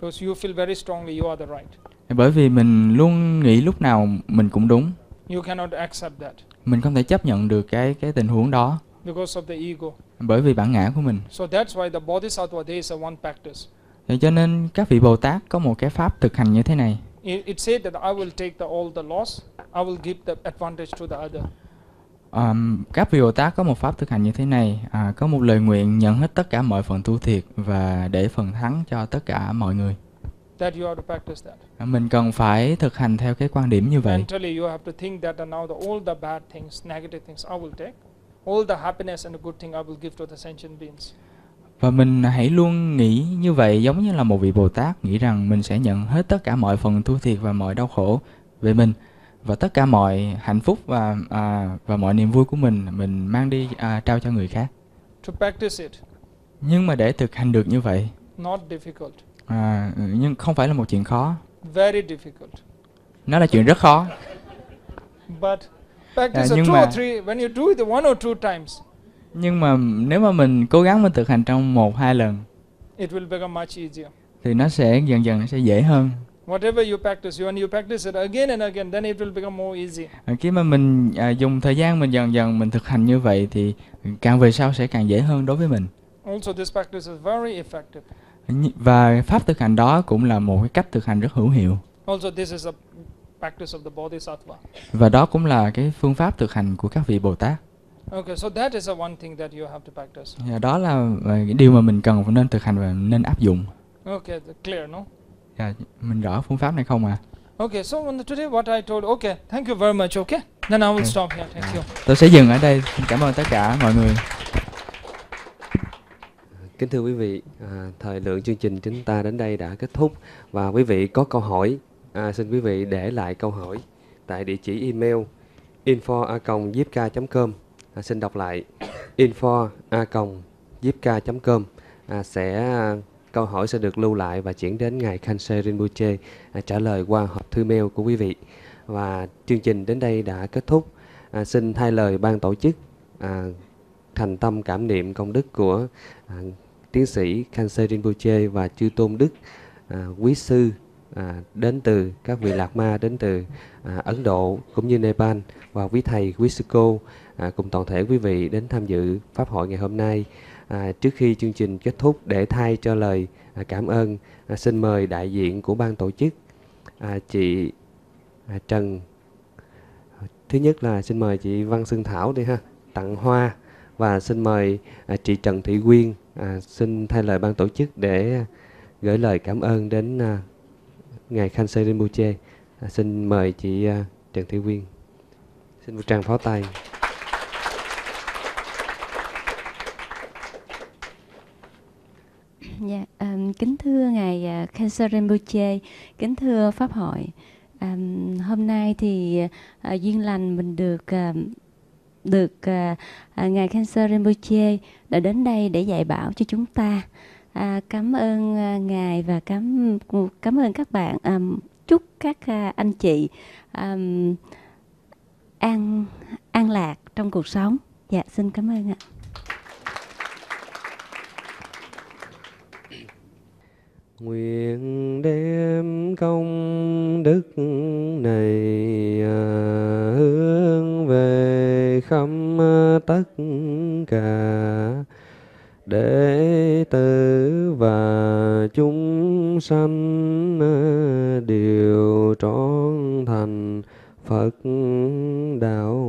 Because you feel very strongly you are the right. Bởi vì mình luôn nghĩ lúc nào mình cũng đúng. You cannot accept that. Mình không thể chấp nhận được cái tình huống đó. Because of the ego. Bởi vì bản ngã của mình. So that's why the Bodhisattva there is a one practice. Cho nên các vị Bồ Tát có một cái pháp thực hành như thế này. It said that I will take all the loss, I will give the advantage to the other. Các vị Bồ Tát có một pháp thực hành như thế này, có một lời nguyện nhận hết tất cả mọi phần thua thiệt và để phần thắng cho tất cả mọi người. That you have to practice that. Mình cần phải thực hành theo cái quan điểm như vậy. Mentally you have to think that now all the bad things, negative things I will take, all the happiness and the good thing I will give to the sentient beings. Và mình hãy luôn nghĩ như vậy, giống như là một vị Bồ Tát nghĩ rằng mình sẽ nhận hết tất cả mọi phần thua thiệt và mọi đau khổ về mình và tất cả mọi hạnh phúc và mọi niềm vui của mình mang đi trao cho người khác. To practice it. Nhưng mà để thực hành được như vậy. Not difficult. Nhưng không phải là một chuyện khó. Very difficult. Nó là chuyện rất khó. But practice two or three. When you do it one or two times. Nhưng mà nếu mà mình cố gắng mình thực hành trong 1-2 lần. It will become much easier. Thì nó sẽ dần dần dễ hơn. Whatever you practice, when you practice it again and again, then it will become more easy. Khi mà mình dùng thời gian mình dần dần mình thực hành như vậy thì càng về sau sẽ càng dễ hơn đối với mình. Also, this practice is very effective. Và pháp thực hành đó cũng là một cái cách thực hành rất hữu hiệu. Also, this is a practice of the Bodhisattva. Và đó cũng là cái phương pháp thực hành của các vị Bồ Tát. Okay, so that is the one thing that you have to practice. Đó là cái điều mà mình cần nên thực hành và nên áp dụng. Okay, clear, no? Yeah, mình rõ phương pháp này không à? Okay, so today what I told. Okay, thank you very much. Okay, then I will stop here. Thank you. Tôi sẽ dừng ở đây. Cảm ơn tất cả mọi người. Kính thưa quý vị, thời lượng chương trình chúng ta đến đây đã kết thúc và quý vị có câu hỏi, xin quý vị để lại câu hỏi tại địa chỉ email info@diepca.com. Xin đọc lại info@diepca.com. Câu hỏi sẽ được lưu lại và chuyển đến Ngài Khangser Rinpoche trả lời qua hộp thư mail của quý vị. Và chương trình đến đây đã kết thúc. Xin thay lời ban tổ chức thành tâm cảm niệm công đức của tiến sĩ Khangser Rinpoche và chư tôn đức quý sư đến từ các vị Lạc Ma, đến từ Ấn Độ cũng như Nepal, và quý thầy, quý sư cô cùng toàn thể quý vị đến tham dự pháp hội ngày hôm nay. Trước khi chương trình kết thúc, để thay cho lời cảm ơn, xin mời đại diện của ban tổ chức chị Trần. Thứ nhất là xin mời chị Văn Xuân Thảo đi ha, tặng hoa, và xin mời chị Trần Thị Quyên xin thay lời ban tổ chức để gửi lời cảm ơn đến Ngài Khangser Rinpoche. Xin mời chị Trần Thị Quyên. Xin một tràng pháo tay. Dạ, kính thưa Ngài Khangser Rinpoche, kính thưa Pháp hội. Hôm nay thì duyên lành mình được Ngài Khangser Rinpoche đã đến đây để dạy bảo cho chúng ta. Cảm ơn Ngài và cảm ơn các bạn. Chúc các anh chị an lạc trong cuộc sống. Dạ, xin cảm ơn ạ. Nguyện đem công đức này hướng về khắp tất cả đệ tử và chúng sanh, đều trọn thành Phật đạo.